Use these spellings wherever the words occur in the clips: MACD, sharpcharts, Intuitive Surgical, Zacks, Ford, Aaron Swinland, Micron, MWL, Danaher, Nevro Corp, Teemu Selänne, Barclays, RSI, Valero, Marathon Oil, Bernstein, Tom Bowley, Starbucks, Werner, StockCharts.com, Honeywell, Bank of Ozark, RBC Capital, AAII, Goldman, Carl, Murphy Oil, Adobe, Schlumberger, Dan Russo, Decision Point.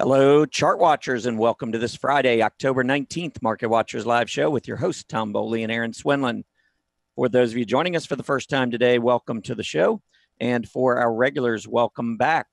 Hello, chart watchers, and welcome to this Friday, October 19th, Market Watchers Live Show with your hosts, Tom Bowley and Aaron Swinland. For those of you joining us for the first time today, welcome to the show. And for our regulars, welcome back.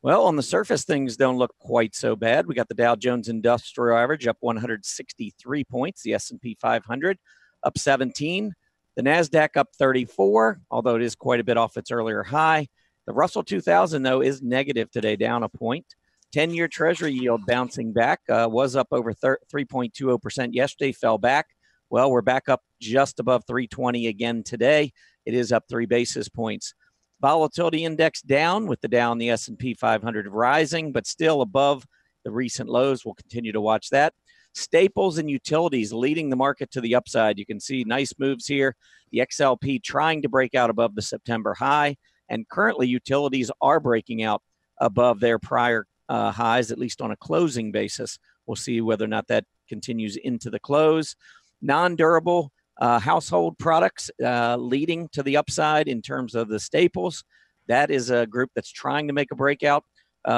Well, on the surface, things don't look quite so bad. We got the Dow Jones Industrial Average up 163 points, the S&P 500 up 17, the NASDAQ up 34, although it is quite a bit off its earlier high. The Russell 2000, though, is negative today, down a point. 10-year Treasury yield bouncing back, was up over 3.20% yesterday, fell back. Well, we're back up just above 320 again today. It is up 3 basis points. Volatility index down with the Dow and the S&P 500 rising, but still above the recent lows. We'll continue to watch that. Staples and utilities leading the market to the upside. You can see nice moves here. The XLP trying to break out above the September high, and currently utilities are breaking out above their prior highs, at least on a closing basis. We'll see whether or not that continues into the close. Non-durable household products leading to the upside in terms of the staples. That is a group that's trying to make a breakout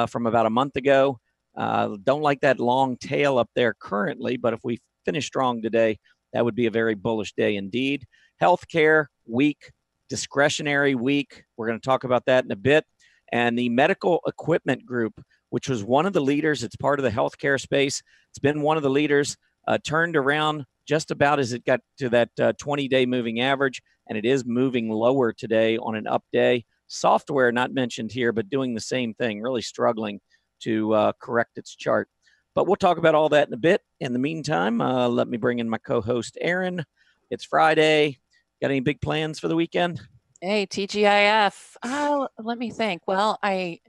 from about a month ago. Don't like that long tail up there currently, but if we finish strong today, that would be a very bullish day indeed. Healthcare weak, discretionary weak. We're going to talk about that in a bit. And the medical equipment group, which was one of the leaders. It's part of the healthcare space. It's been one of the leaders, turned around just about as it got to that 20-day moving average, and it is moving lower today on an up day. Software, not mentioned here, but doing the same thing, really struggling to correct its chart. But we'll talk about all that in a bit. In the meantime, let me bring in my co-host, Aaron. It's Friday. Got any big plans for the weekend? Hey, TGIF. Oh, let me think. Well, I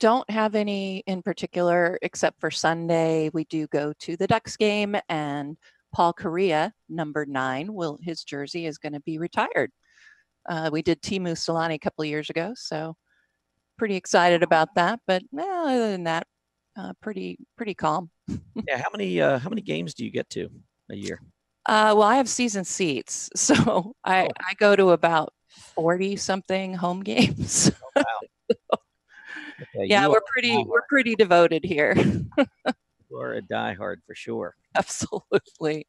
don't have any in particular, except for Sunday. We do go to the Ducks game, and Paul Kariya, number 9, his jersey is going to be retired. We did Teemu Selänne a couple of years ago, so pretty excited about that. But well, other than that, pretty calm. Yeah. How many games do you get to a year? Well, I have season seats, so I go to about 40 something home games. Oh, wow. Okay, yeah, we're pretty devoted here. You're a diehard for sure. Absolutely.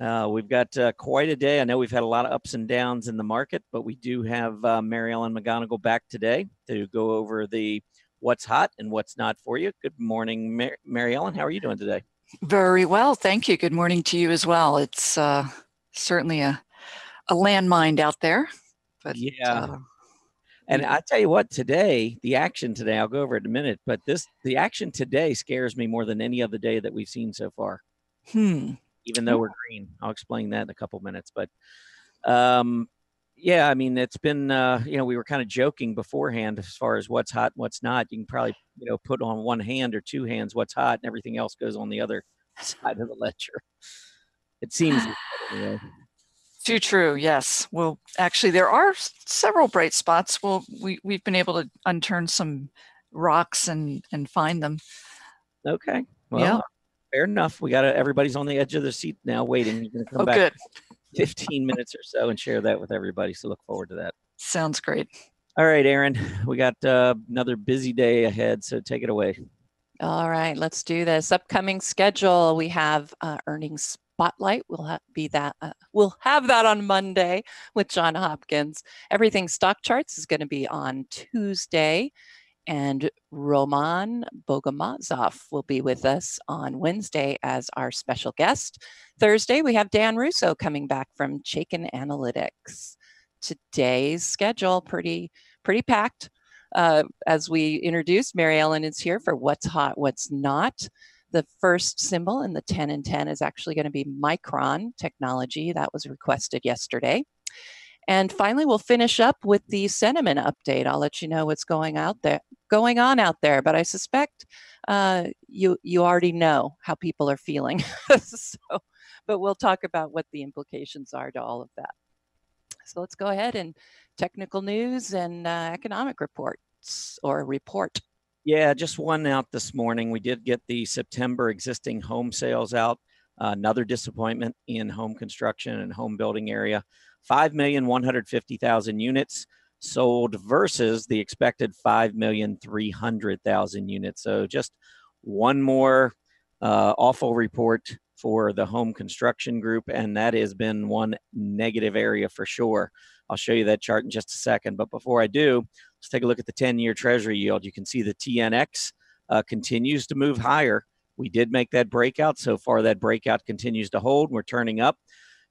We've got quite a day. I know we've had a lot of ups and downs in the market, but we do have Mary Ellen McGonagle back today to go over the what's hot and what's not for you. Good morning, Mary Ellen. How are you doing today? Very well, thank you. Good morning to you as well. It's certainly a landmine out there. But yeah. And I tell you what, today, the action today, I'll go over it in a minute, but the action today scares me more than any other day that we've seen so far. Even though we're green. I'll explain that in a couple minutes. But yeah, I mean, it's been, we were kind of joking beforehand as far as what's hot and what's not. You can probably, put on one hand or two hands what's hot and everything else goes on the other side of the ledger. It seems. Anyway. Too true. Yes. Well, actually, there are several bright spots. Well, we've been able to unturn some rocks and find them. Okay. Well, yeah. Fair enough. Everybody's on the edge of their seat now, waiting. You're going to come back good. 15 minutes or so and share that with everybody. So look forward to that. Sounds great. All right, Aaron, we got another busy day ahead. So take it away. All right, let's do this. Upcoming schedule. We have earnings spotlight. We'll have that on Monday with John Hopkins. Everything stock charts is going to be on Tuesday, and Roman Bogomazov will be with us on Wednesday as our special guest. Thursday, we have Dan Russo coming back from Chaykin Analytics. Today's schedule pretty packed. As we introduced, Mary Ellen is here for what's hot, what's not. The first symbol in the 10 and 10 is actually going to be Micron Technology. That was requested yesterday. And finally, we'll finish up with the sentiment update. I'll let you know what's going on out there. But I suspect you already know how people are feeling. But we'll talk about what the implications are to all of that. So let's go ahead and technical news and economic report. Yeah, just one out this morning. We did get the September existing home sales out. Another disappointment in home construction and home building area. 5,150,000 units. sold versus the expected 5,300,000 units. So just one more awful report for the home construction group, and that has been one negative area for sure. I'll show you that chart in just a second, but before I do, let's take a look at the 10-year Treasury yield. You can see the TNX continues to move higher. We did make that breakout. So far, that breakout continues to hold. We're turning up.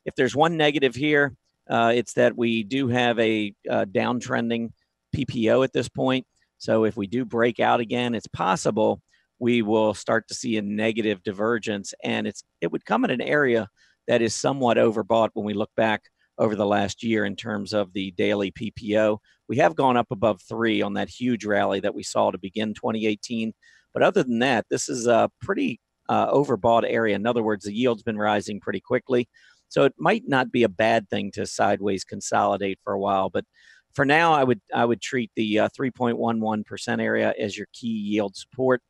If there's one negative here, it's that we do have a downtrending PPO at this point. So if we do break out again, it's possible we will start to see a negative divergence. And it would come in an area that is somewhat overbought when we look back over the last year in terms of the daily PPO. We have gone up above 3 on that huge rally that we saw to begin 2018. But other than that, this is a pretty overbought area. In other words, the yield's been rising pretty quickly. So it might not be a bad thing to sideways consolidate for a while. But for now, I would treat the 3.11% area as your key yield support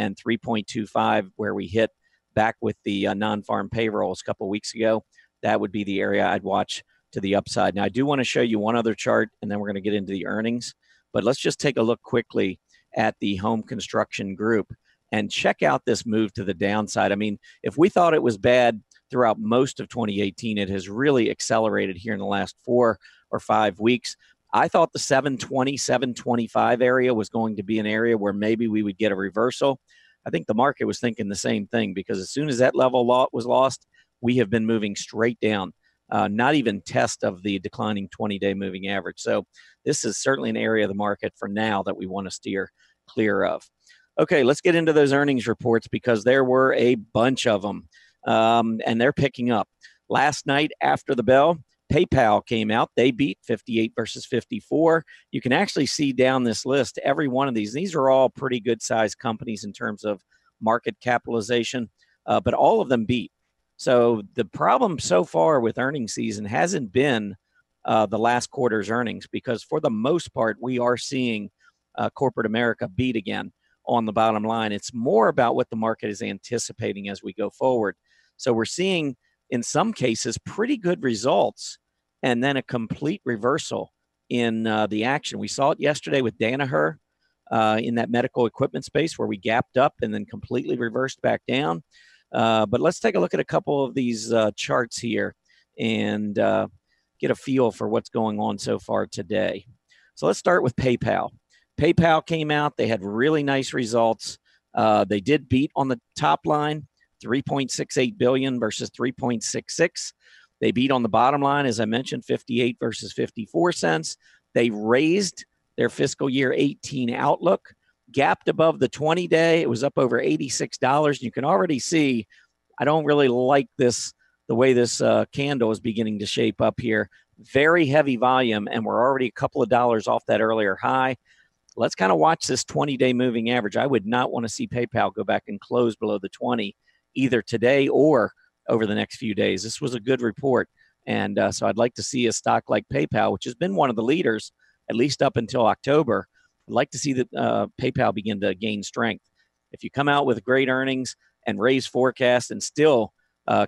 and 3.25 where we hit back with the non-farm payrolls a couple weeks ago. That would be the area I'd watch to the upside. Now, I do want to show you one other chart, and then we're going to get into the earnings. But let's just take a look quickly at the home construction group and check out this move to the downside. I mean, if we thought it was bad throughout most of 2018, it has really accelerated here in the last 4 or 5 weeks. I thought the 720, 725 area was going to be an area where maybe we would get a reversal. I think the market was thinking the same thing, because as soon as that level was lost, we have been moving straight down, not even test of the declining 20-day moving average. So this is certainly an area of the market for now that we want to steer clear of. Okay, let's get into those earnings reports, because there were a bunch of them, and they're picking up. Last night after the bell, PayPal came out. They beat 58 versus 54. You can actually see down this list, every one of these. These are all pretty good-sized companies in terms of market capitalization, but all of them beat. So the problem so far with earnings season hasn't been the last quarter's earnings, because for the most part, we are seeing corporate America beat again on the bottom line. It's more about what the market is anticipating as we go forward. So we're seeing, in some cases, pretty good results and then a complete reversal in the action. We saw it yesterday with Danaher in that medical equipment space where we gapped up and then completely reversed back down. But let's take a look at a couple of these charts here and get a feel for what's going on so far today. So let's start with PayPal. PayPal came out. They had really nice results. They did beat on the top line, 3.68 billion versus 3.66. They beat on the bottom line, as I mentioned, 58 versus 54 cents. They raised their fiscal year 18 outlook. Gapped above the 20-day. It was up over $86. You can already see, I don't really like this, the way this candle is beginning to shape up here. Very heavy volume, and we're already a couple of dollars off that earlier high. Let's kind of watch this 20-day moving average. I would not want to see PayPal go back and close below the 20 either today or over the next few days. This was a good report, and so I'd like to see a stock like PayPal, which has been one of the leaders, at least up until October, I'd like to see that PayPal begin to gain strength. If you come out with great earnings and raise forecasts and still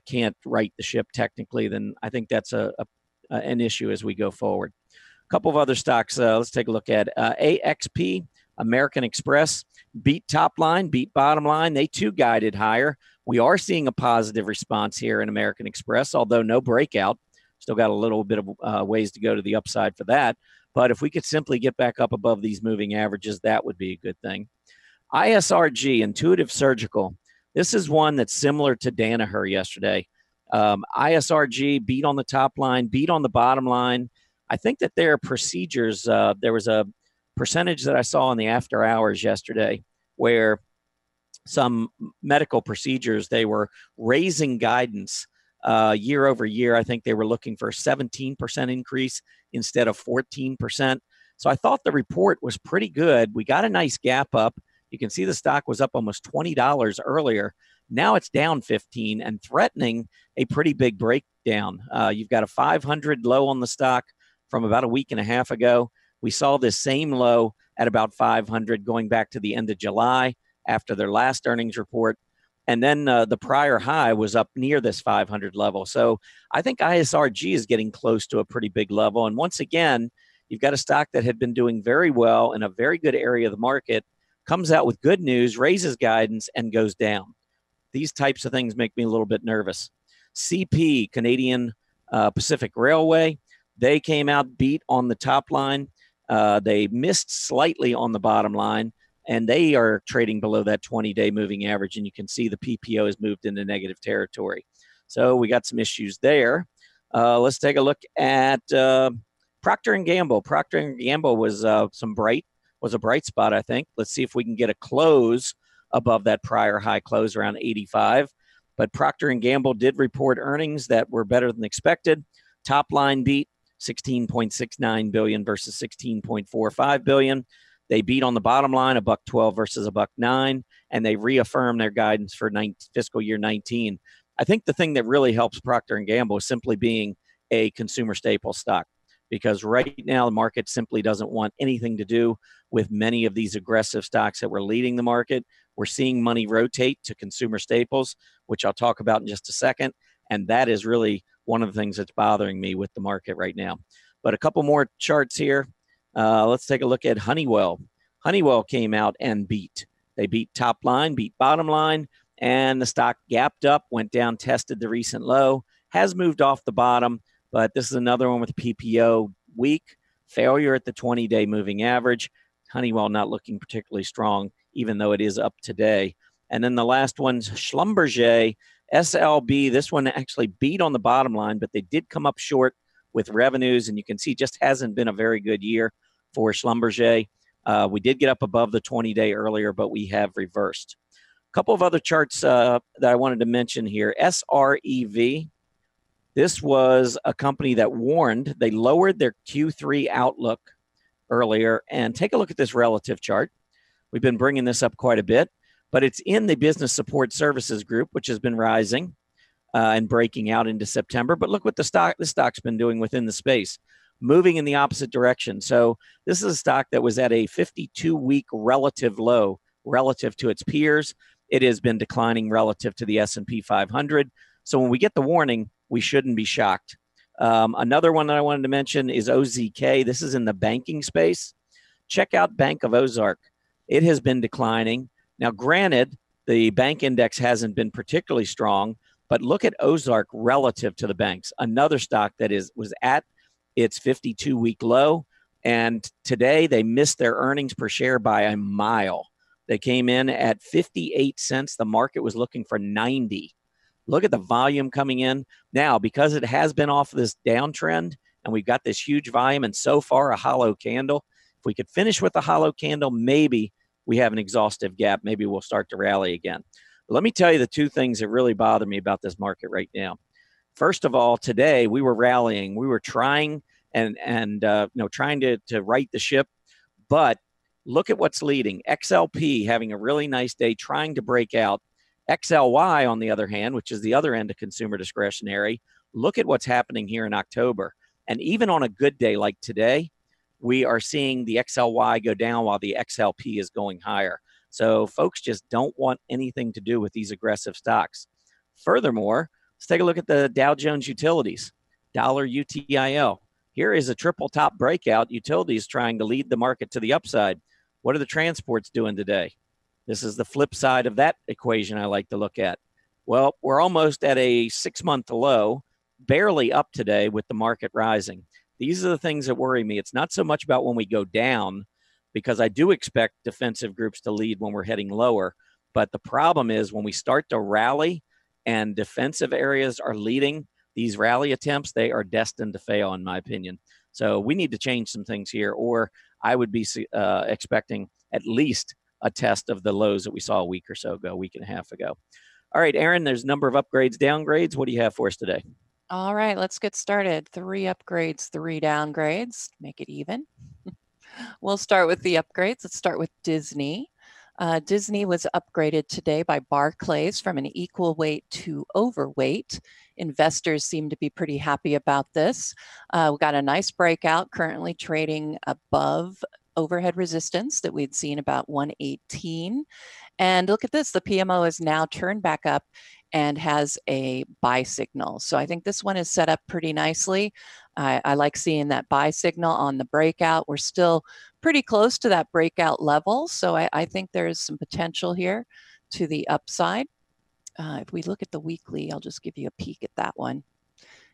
can't right the ship technically, then I think that's an issue as we go forward. A couple of other stocks. Let's take a look at AXP, American Express, beat top line, beat bottom line. They too guided higher. We are seeing a positive response here in American Express, although no breakout. Still got a little bit of ways to go to the upside for that. But if we could simply get back up above these moving averages, that would be a good thing. ISRG, Intuitive Surgical. This is one that's similar to Danaher yesterday. ISRG beat on the top line, beat on the bottom line. I think that their procedures, there was a percentage that I saw in the after hours yesterday where some medical procedures, they were raising guidance year over year. I think they were looking for a 17% increase instead of 14%. So I thought the report was pretty good. We got a nice gap up. You can see the stock was up almost $20 earlier. Now it's down 15 and threatening a pretty big breakdown. You've got a 500 low on the stock from about a week and a half ago. We saw this same low at about 500 going back to the end of July after their last earnings report. And then the prior high was up near this 500 level. So I think ISRG is getting close to a pretty big level. And once again, You've got a stock that had been doing very well in a very good area of the market, comes out with good news, raises guidance, and goes down. These types of things make me a little bit nervous. CP, Canadian Pacific Railway, they came out beat on the top line. They missed slightly on the bottom line, and they are trading below that 20-day moving average, and you can see the PPO has moved into negative territory. So we got some issues there. Let's take a look at Procter & Gamble. Procter & Gamble was a bright spot, I think. Let's see if we can get a close above that prior high close around 85. But Procter & Gamble did report earnings that were better than expected. Top line beat, $16.69 billion versus $16.45 billion. They beat on the bottom line, $1.12 versus $1.09, and they reaffirmed their guidance for fiscal year 19. I think the thing that really helps Procter & Gamble is simply being a consumer staple stock, because right now the market simply doesn't want anything to do with many of these aggressive stocks that were leading the market. We're seeing money rotate to consumer staples, which I'll talk about in just a second. And that is really one of the things that's bothering me with the market right now. But a couple more charts here. Let's take a look at Honeywell. Honeywell came out and beat. They beat top line, beat bottom line, and the stock gapped up, went down, tested the recent low, has moved off the bottom, but this is another one with PPO weak, failure at the 20-day moving average. Honeywell not looking particularly strong, even though it is up today. And then the last one's Schlumberger, SLB. This one actually beat on the bottom line, but they did come up short with revenues, and you can see just hasn't been a very good year for Schlumberger. We did get up above the 20-day earlier, but we have reversed. A couple of other charts that I wanted to mention here. SREV, this was a company that warned. They lowered their Q3 outlook earlier, and take a look at this relative chart. We've been bringing this up quite a bit, but it's in the business support services group, which has been rising and breaking out into September. But look what the stock's been doing within the space, moving in the opposite direction. So this is a stock that was at a 52-week relative low relative to its peers. It has been declining relative to the S&P 500. So when we get the warning, we shouldn't be shocked. Another one that I wanted to mention is OZK. This is in the banking space. Check out Bank of Ozark. It has been declining. Now, granted, the bank index hasn't been particularly strong, but look at Ozark relative to the banks, another stock that was at its 52-week low. And today they missed their earnings per share by a mile. They came in at 58 cents. The market was looking for 90. Look at the volume coming in. Now, because it has been off this downtrend and we've got this huge volume and so far a hollow candle, if we could finish with a hollow candle, maybe we have an exhaustive gap. Maybe we'll start to rally again. Let me tell you the two things that really bother me about this market right now. First of all, today we were rallying. We were trying to right the ship. But look at what's leading. XLP having a really nice day, trying to break out. XLY, on the other hand, which is the other end of consumer discretionary, look at what's happening here in October. And even on a good day like today, we are seeing the XLY go down while the XLP is going higher. So folks just don't want anything to do with these aggressive stocks. Furthermore, let's take a look at the Dow Jones Utilities, dollar UTIL. Here is a triple top breakout. Utilities trying to lead the market to the upside. What are the transports doing today? This is the flip side of that equation I like to look at. Well, we're almost at a 6-month low, barely up today with the market rising. These are the things that worry me. It's not so much about when we go down, because I do expect defensive groups to lead when we're heading lower. But the problem is when we start to rally and defensive areas are leading these rally attempts, they are destined to fail, in my opinion. So we need to change some things here, or I would be expecting at least a test of the lows that we saw a week or so ago, a week and a half ago. All right, Aaron, there's a number of upgrades, downgrades. What do you have for us today? All right, let's get started. 3 upgrades, 3 downgrades. Make it even. We'll start with the upgrades. Let's start with Disney. Disney was upgraded today by Barclays from an equal weight to overweight. Investors seem to be pretty happy about this. We got a nice breakout, currently trading above overhead resistance that we'd seen about 118. And look at this, the PMO is now turned back up and has a buy signal. So I think this one is set up pretty nicely. I like seeing that buy signal on the breakout. We're still pretty close to that breakout level. So I think there is some potential here to the upside. If we look at the weekly, I'll just give you a peek at that one.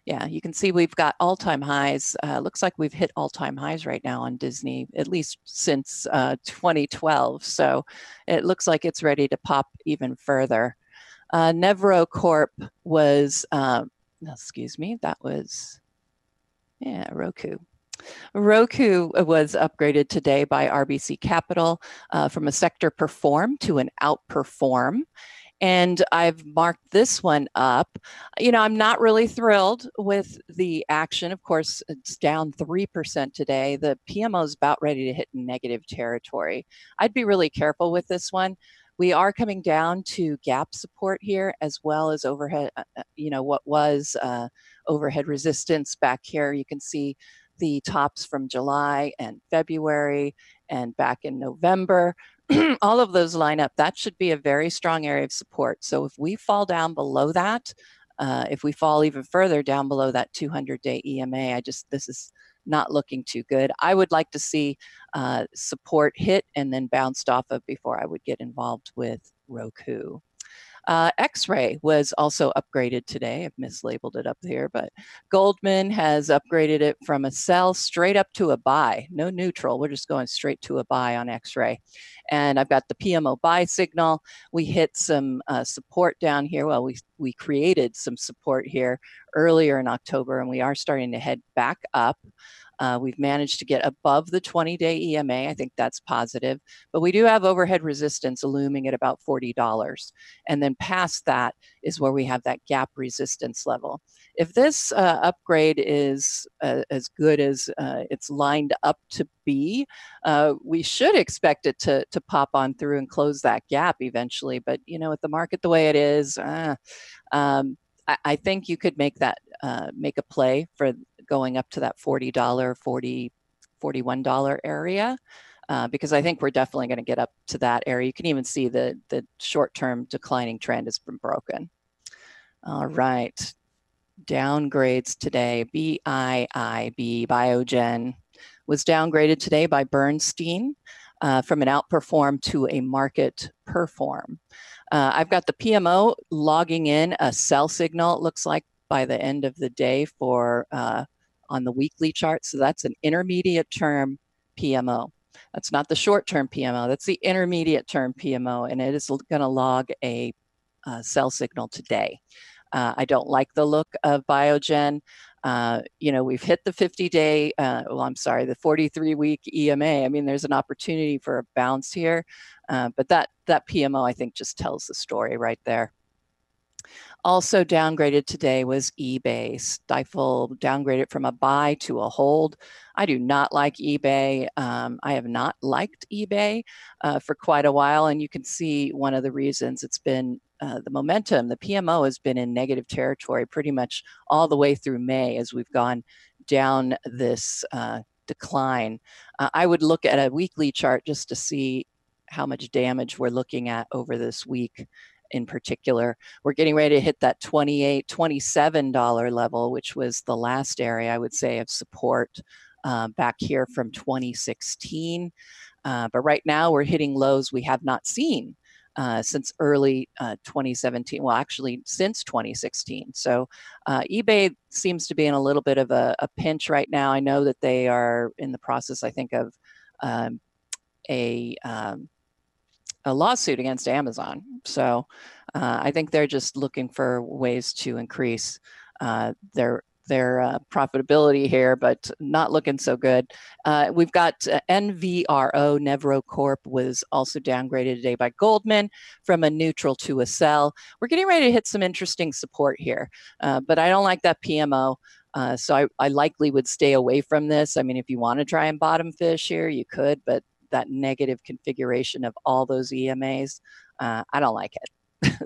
Yeah, you can see we've got all-time highs. Looks like we've hit all-time highs right now on Disney, at least since 2012. So it looks like it's ready to pop even further. Nevro Corp was, excuse me, that was, yeah, Roku. Roku was upgraded today by RBC Capital from a sector perform to an outperform. And I've marked this one up. You know, I'm not really thrilled with the action. Of course, it's down 3% today. The PMO is about ready to hit negative territory. I'd be really careful with this one. We are coming down to gap support here, as well as overhead, you know, what was overhead resistance back here. You can see the tops from July and February and back in November. All of those line up. That should be a very strong area of support. So if we fall down below that, if we fall even further down below that 200-day EMA, this is not looking too good. I would like to see support hit and then bounced off of before I would get involved with Roku. X-Ray was also upgraded today. I've mislabeled it up here, but Goldman has upgraded it from a sell straight up to a buy. No neutral. We're just going straight to a buy on X-Ray. And I've got the PMO buy signal. We hit some support down here. Well, we created some support here earlier in October, and we are starting to head back up. We've managed to get above the 20-day EMA. I think that's positive. But we do have overhead resistance looming at about $40. And then past that is where we have that gap resistance level. If this upgrade is as good as it's lined up to be, we should expect it to pop on through and close that gap eventually. But, you know, with the market the way it is, I think you could make that make a play for going up to that $41 area, because I think we're definitely going to get up to that area. You can even see the short-term declining trend has been broken. All right, downgrades today. BIIB, Biogen, was downgraded today by Bernstein from an outperform to a market perform. I've got the PMO logging in a sell signal, it looks like, by the end of the day for on the weekly chart. So that's an intermediate term PMO. That's not the short term PMO, that's the intermediate term PMO, and it is gonna log a sell signal today. I don't like the look of Biogen. You know, we've hit the 50-day, well, I'm sorry, the 43-week EMA. I mean, there's an opportunity for a bounce here, but that PMO, I think, just tells the story right there. Also downgraded today was eBay. Stifle downgraded from a buy to a hold. I do not like eBay. I have not liked eBay for quite a while, and you can see one of the reasons. It's been the momentum, the PMO has been in negative territory pretty much all the way through May as we've gone down this decline. I would look at a weekly chart just to see how much damage we're looking at over this week. In particular, we're getting ready to hit that $28, $27 level, which was the last area, I would say, of support back here from 2016. But right now we're hitting lows we have not seen since early 2017. Well, actually, since 2016. So eBay seems to be in a little bit of a pinch right now. I know that they are in the process, I think, of a lawsuit against Amazon. So I think they're just looking for ways to increase their profitability here, but not looking so good. We've got NVRO, Nevro Corp, was also downgraded today by Goldman from a neutral to a sell. We're getting ready to hit some interesting support here, but I don't like that PMO. So I likely would stay away from this. I mean, if you want to try and bottom fish here, you could, but that negative configuration of all those EMAs, I don't like it.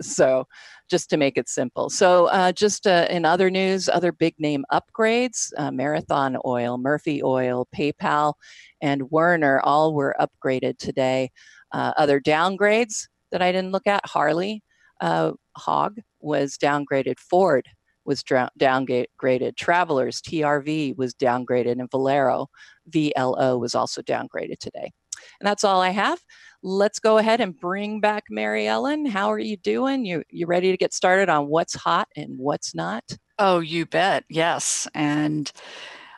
So just to make it simple. So just in other news, other big name upgrades, Marathon Oil, Murphy Oil, PayPal, and Werner all were upgraded today. Other downgrades that I didn't look at, Harley, Hogg was downgraded, Ford was downgraded. Travelers, TRV, was downgraded. And Valero, VLO, was also downgraded today. And that's all I have. Let's go ahead and bring back Mary Ellen. How are you doing? You ready to get started on what's hot and what's not? Oh, you bet. Yes. And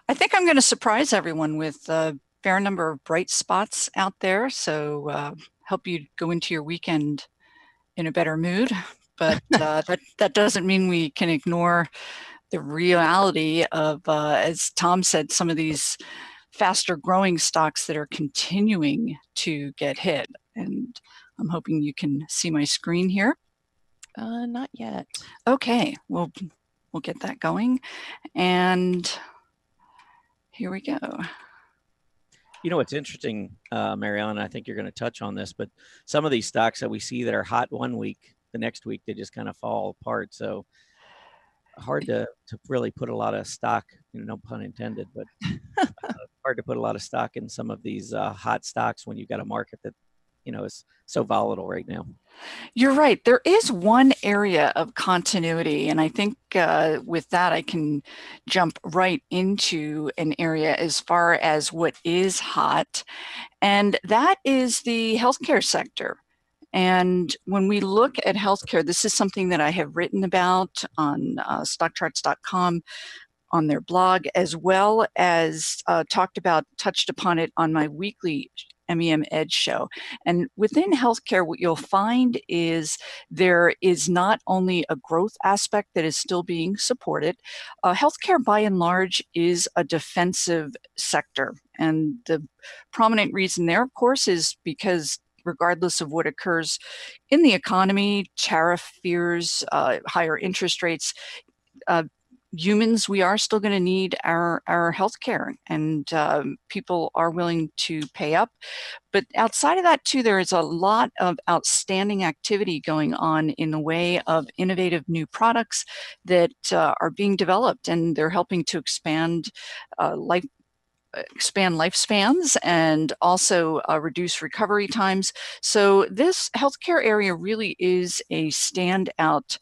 I think I'm going to surprise everyone with a fair number of bright spots out there. So help you go into your weekend in a better mood. But that doesn't mean we can ignore the reality of, as Tom said, some of these faster growing stocks that are continuing to get hit. And I'm hoping you can see my screen here. Not yet. Okay, we'll get that going. And here we go. You know, it's interesting, Mary Ellen, I think you're going to touch on this, but some of these stocks that we see that are hot one week, the next week, they just kind of fall apart. So hard to really put a lot of stock, you know, no pun intended, but hard to put a lot of stock in some of these hot stocks when you've got a market that, you know, is so volatile right now. You're right. There is one area of continuity. And I think with that, I can jump right into an area as far as what is hot. And that is the healthcare sector. And when we look at healthcare, this is something that I have written about on stockcharts.com on their blog, as well as touched upon it on my weekly MEM Edge show. And within healthcare, what you'll find is there is not only a growth aspect that is still being supported. Healthcare, by and large, is a defensive sector. And the prominent reason there, of course, is because regardless of what occurs in the economy, tariff fears, higher interest rates, humans, we are still going to need our healthcare, and people are willing to pay up. But outside of that, too, there is a lot of outstanding activity going on in the way of innovative new products that are being developed, and they're helping to expand lifespans and also reduce recovery times. So this healthcare area really is a standout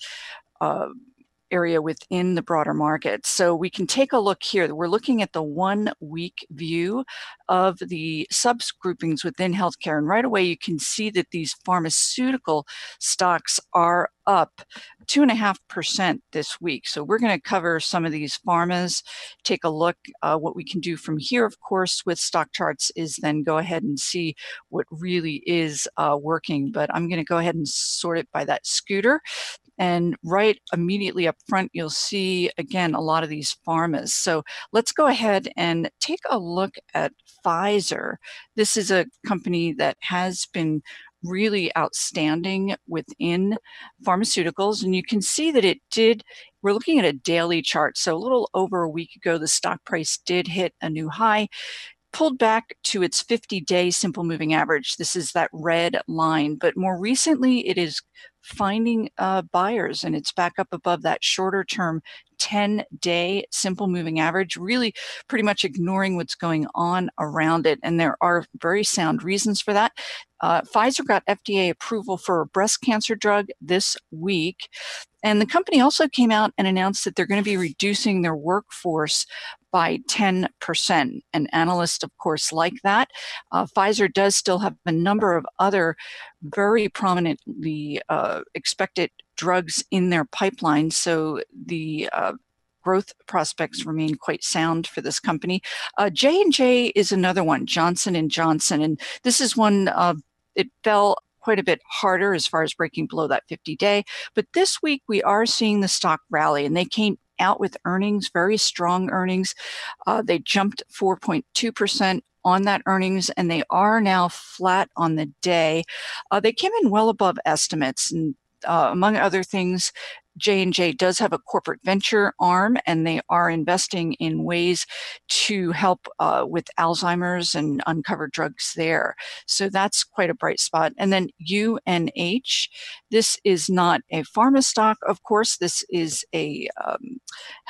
area within the broader market. So we can take a look here. We're looking at the 1 week view of the subgroupings within healthcare. And right away, you can see that these pharmaceutical stocks are up 2.5% this week. So we're going to cover some of these pharmas, take a look. What we can do from here, of course, with stock charts is then go ahead and see what really is working. But I'm going to go ahead and sort it by that scooter. And right immediately up front, you'll see, again, a lot of these pharmas. So let's go ahead and take a look at Pfizer. This is a company that has been really outstanding within pharmaceuticals. And you can see that we're looking at a daily chart. So a little over a week ago, the stock price did hit a new high, pulled back to its 50-day simple moving average. This is that red line. But more recently, it is finding buyers, and it's back up above that shorter term 10-day simple moving average, really pretty much ignoring what's going on around it. And there are very sound reasons for that. Pfizer got FDA approval for a breast cancer drug this week. And the company also came out and announced that they're going to be reducing their workforce by 10%. And analysts, of course, like that. Pfizer does still have a number of other very prominently expected drugs in their pipeline. So the growth prospects remain quite sound for this company. J&J is another one, Johnson & Johnson. And this is one, it fell quite a bit harder as far as breaking below that 50-day. But this week, we are seeing the stock rally, and they came out with earnings, very strong earnings. They jumped 4.2% on that earnings, and they are now flat on the day. They came in well above estimates, and among other things, J&J does have a corporate venture arm, and they are investing in ways to help with Alzheimer's and uncover drugs there. So that's quite a bright spot. And then UNH, this is not a pharma stock, of course. This is a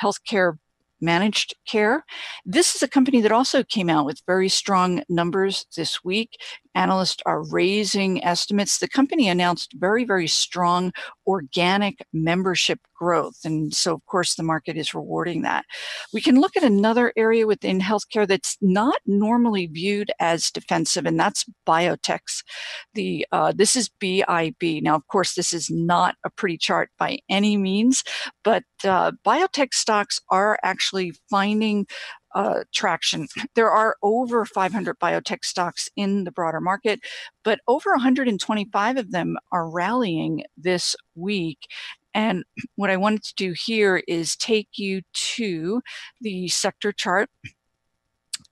healthcare managed care. This is a company that also came out with very strong numbers this week. Analysts are raising estimates. The company announced very, very strong organic membership growth. And so, of course, the market is rewarding that. We can look at another area within healthcare that's not normally viewed as defensive, and that's biotechs. This is BIB. Now, of course, this is not a pretty chart by any means, but biotech stocks are actually finding traction. There are over 500 biotech stocks in the broader market, but over 125 of them are rallying this week. And what I wanted to do here is take you to the sector chart.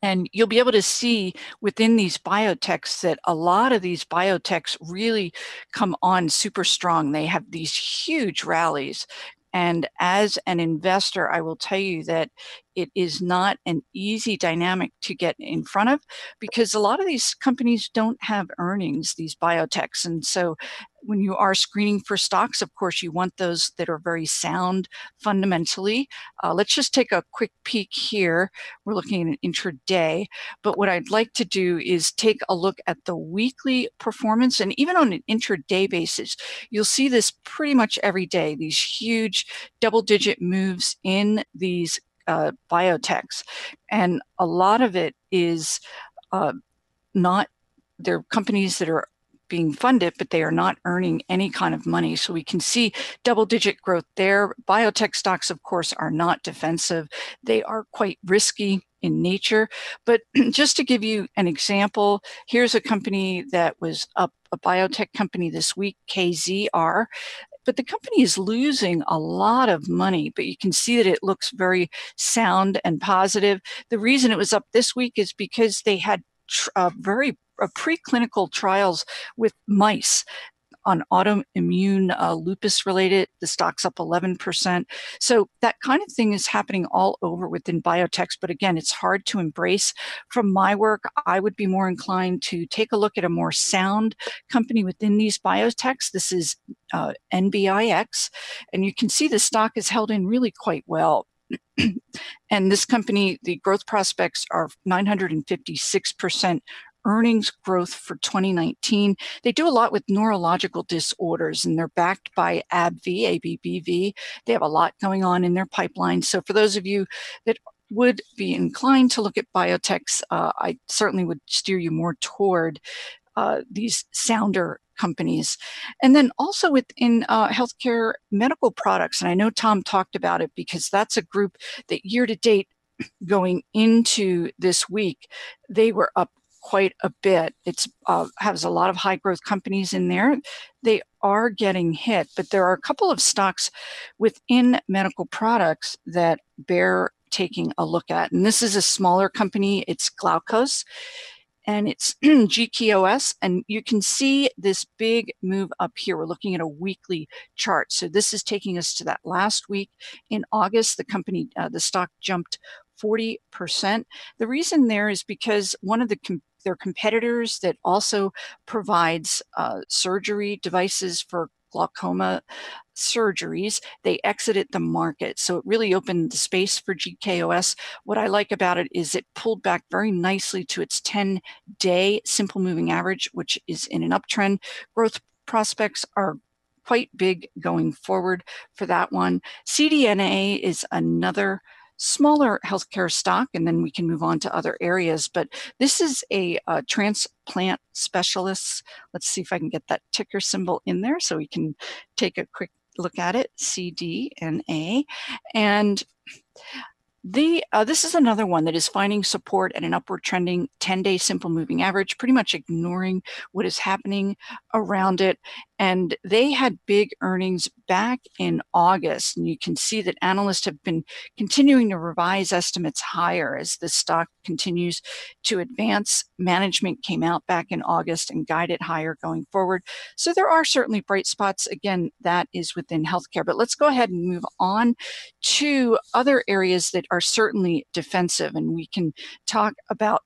And you'll be able to see within these biotechs that a lot of these biotechs really come on super strong. They have these huge rallies. And as an investor, I will tell you that it is not an easy dynamic to get in front of, because a lot of these companies don't have earnings, these biotechs. And so when you are screening for stocks, of course, you want those that are very sound fundamentally. Let's just take a quick peek here. We're looking at an intraday. But what I'd like to do is take a look at the weekly performance. And even on an intraday basis, you'll see this pretty much every day, these huge double-digit moves in these biotechs. And a lot of it is they're companies that are being funded, but they are not earning any kind of money. So we can see double-digit growth there. Biotech stocks, of course, are not defensive. They are quite risky in nature. But just to give you an example, here's a company that was up, a biotech company this week, KZR. But the company is losing a lot of money, but you can see that it looks very sound and positive. The reason it was up this week is because they had preclinical trials with mice on autoimmune lupus related. The stock's up 11%. So that kind of thing is happening all over within biotechs. But again, it's hard to embrace. From my work, I would be more inclined to take a look at a more sound company within these biotechs. This is NBIX. And you can see the stock is held in really quite well. And this company, the growth prospects are 956% earnings growth for 2019. They do a lot with neurological disorders, and they're backed by AbbVie, ABBV. They have a lot going on in their pipeline. So for those of you that would be inclined to look at biotechs, I certainly would steer you more toward these sounder companies. And then also within healthcare medical products, and I know Tom talked about it because that's a group that year to date going into this week, they were up quite a bit. It has a lot of high growth companies in there. They are getting hit, but there are a couple of stocks within medical products that bear taking a look at. And this is a smaller company. It's Glaukos. And it's GQOS, and you can see this big move up here. We're looking at a weekly chart. So this is taking us to that last week. In August, the company, the stock jumped 40%. The reason there is because one of the their competitors that also provides surgery devices for glaucoma surgeries, they exited the market. So it really opened the space for GKOS. What I like about it is it pulled back very nicely to its 10-day simple moving average, which is in an uptrend. Growth prospects are quite big going forward for that one. CDNA is another smaller healthcare stock, and then we can move on to other areas. But this is a transplant specialist. Let's see if I can get that ticker symbol in there so we can take a quick look at it, CDNA. And this is another one that is finding support at an upward trending 10-day simple moving average, pretty much ignoring what is happening around it. And they had big earnings back in August. And you can see that analysts have been continuing to revise estimates higher as the stock continues to advance. Management came out back in August and guided higher going forward. So there are certainly bright spots. Again, that is within healthcare. But let's go ahead and move on to other areas that are certainly defensive. And we can talk about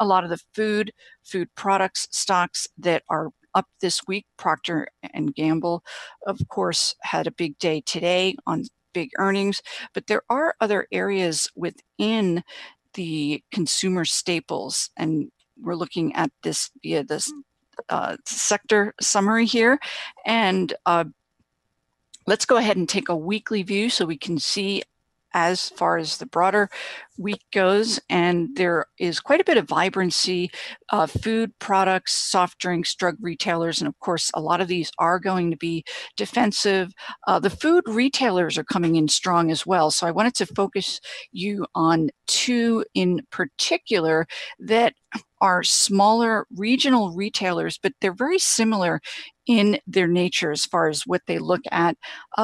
a lot of the food products stocks that are up this week. Procter & Gamble, of course, had a big day today on big earnings, but there are other areas within the consumer staples, and we're looking at this via this sector summary here, and Let's go ahead and take a weekly view so we can see as far as the broader week goes. And there is quite a bit of vibrancy, food products, soft drinks, drug retailers. And of course, a lot of these are going to be defensive. The food retailers are coming in strong as well. So I wanted to focus you on two in particular that are smaller regional retailers, but they're very similar in their nature as far as what they look at.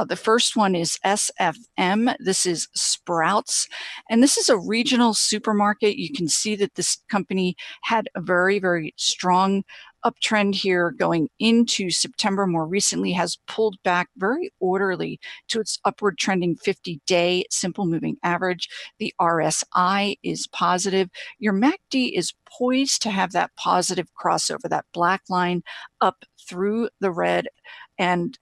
The first one is SFM. This is Sprouts, and this is a regional supermarket. You can see that this company had a very, very strong uptrend here going into September. More recently has pulled back very orderly to its upward trending 50-day simple moving average. The RSI is positive. Your MACD is poised to have that positive crossover, that black line up through the red. And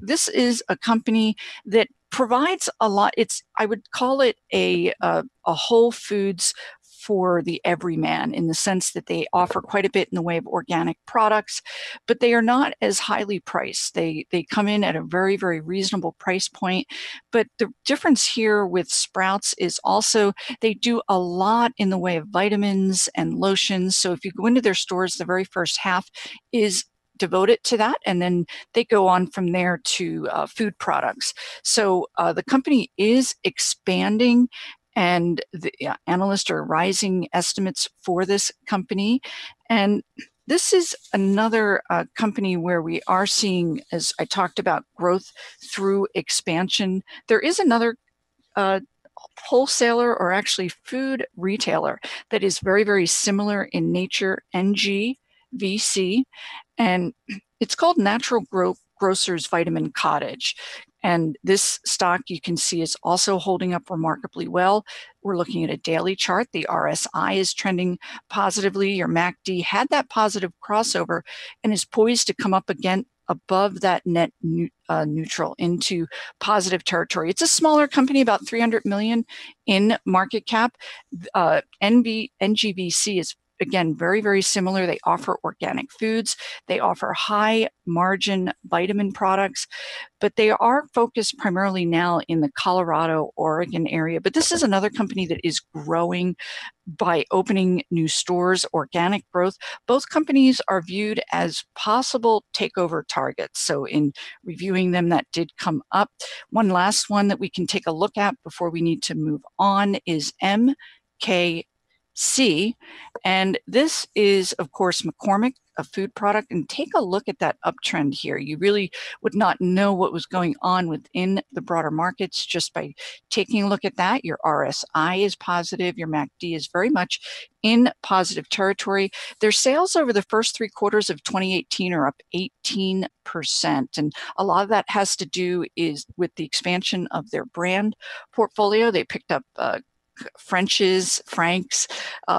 this is a company that provides a lot. I would call it a Whole Foods for the everyman, in the sense that they offer quite a bit in the way of organic products, but they are not as highly priced. They come in at a very, very reasonable price point. But the difference here with Sprouts is also they do a lot in the way of vitamins and lotions. So if you go into their stores, the very first half is devoted to that, and then they go on from there to food products. So the company is expanding, and the analysts are rising estimates for this company. And this is another company where we are seeing, as I talked about, growth through expansion. There is another wholesaler, or actually food retailer, that is very, very similar in nature, NGVC, and it's called Natural Grocers Vitamin Cottage. And this stock, you can see, is also holding up remarkably well. We're looking at a daily chart. The RSI is trending positively. Your MACD had that positive crossover and is poised to come up again above that net neutral into positive territory. It's a smaller company, about $300 million in market cap. NGVC is, again, very, very similar. They offer organic foods. They offer high margin vitamin products, but they are focused primarily now in the Colorado, Oregon area. But this is another company that is growing by opening new stores, organic growth. Both companies are viewed as possible takeover targets. So in reviewing them, that did come up. One last one that we can take a look at before we need to move on is MKC. And this is, of course, McCormick, a food product. And take a look at that uptrend here. You really would not know what was going on within the broader markets just by taking a look at that. Your RSI is positive. Your MACD is very much in positive territory. Their sales over the first 3 quarters of 2018 are up 18%. And a lot of that has to do is with the expansion of their brand portfolio. They picked up Frank's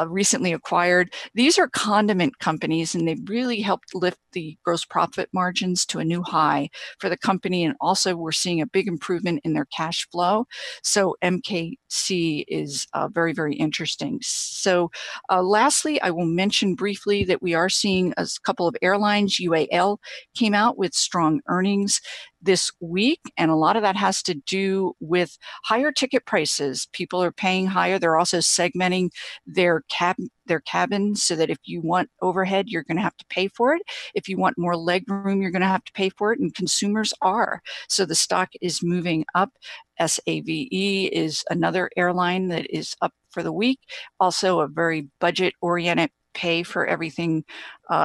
recently acquired. These are condiment companies, and they really helped lift the gross profit margins to a new high for the company. And also we're seeing a big improvement in their cash flow. So MKC is very, very interesting. So lastly, I will mention briefly that we are seeing a couple of airlines. UAL came out with strong earnings this week, and a lot of that has to do with higher ticket prices. People are paying higher. They're also segmenting their cabins so that if you want overhead, you're going to have to pay for it. If you want more leg room, you're going to have to pay for it, and consumers are. So the stock is moving up. SAVE is another airline that is up for the week. Also a very budget-oriented pay for everything,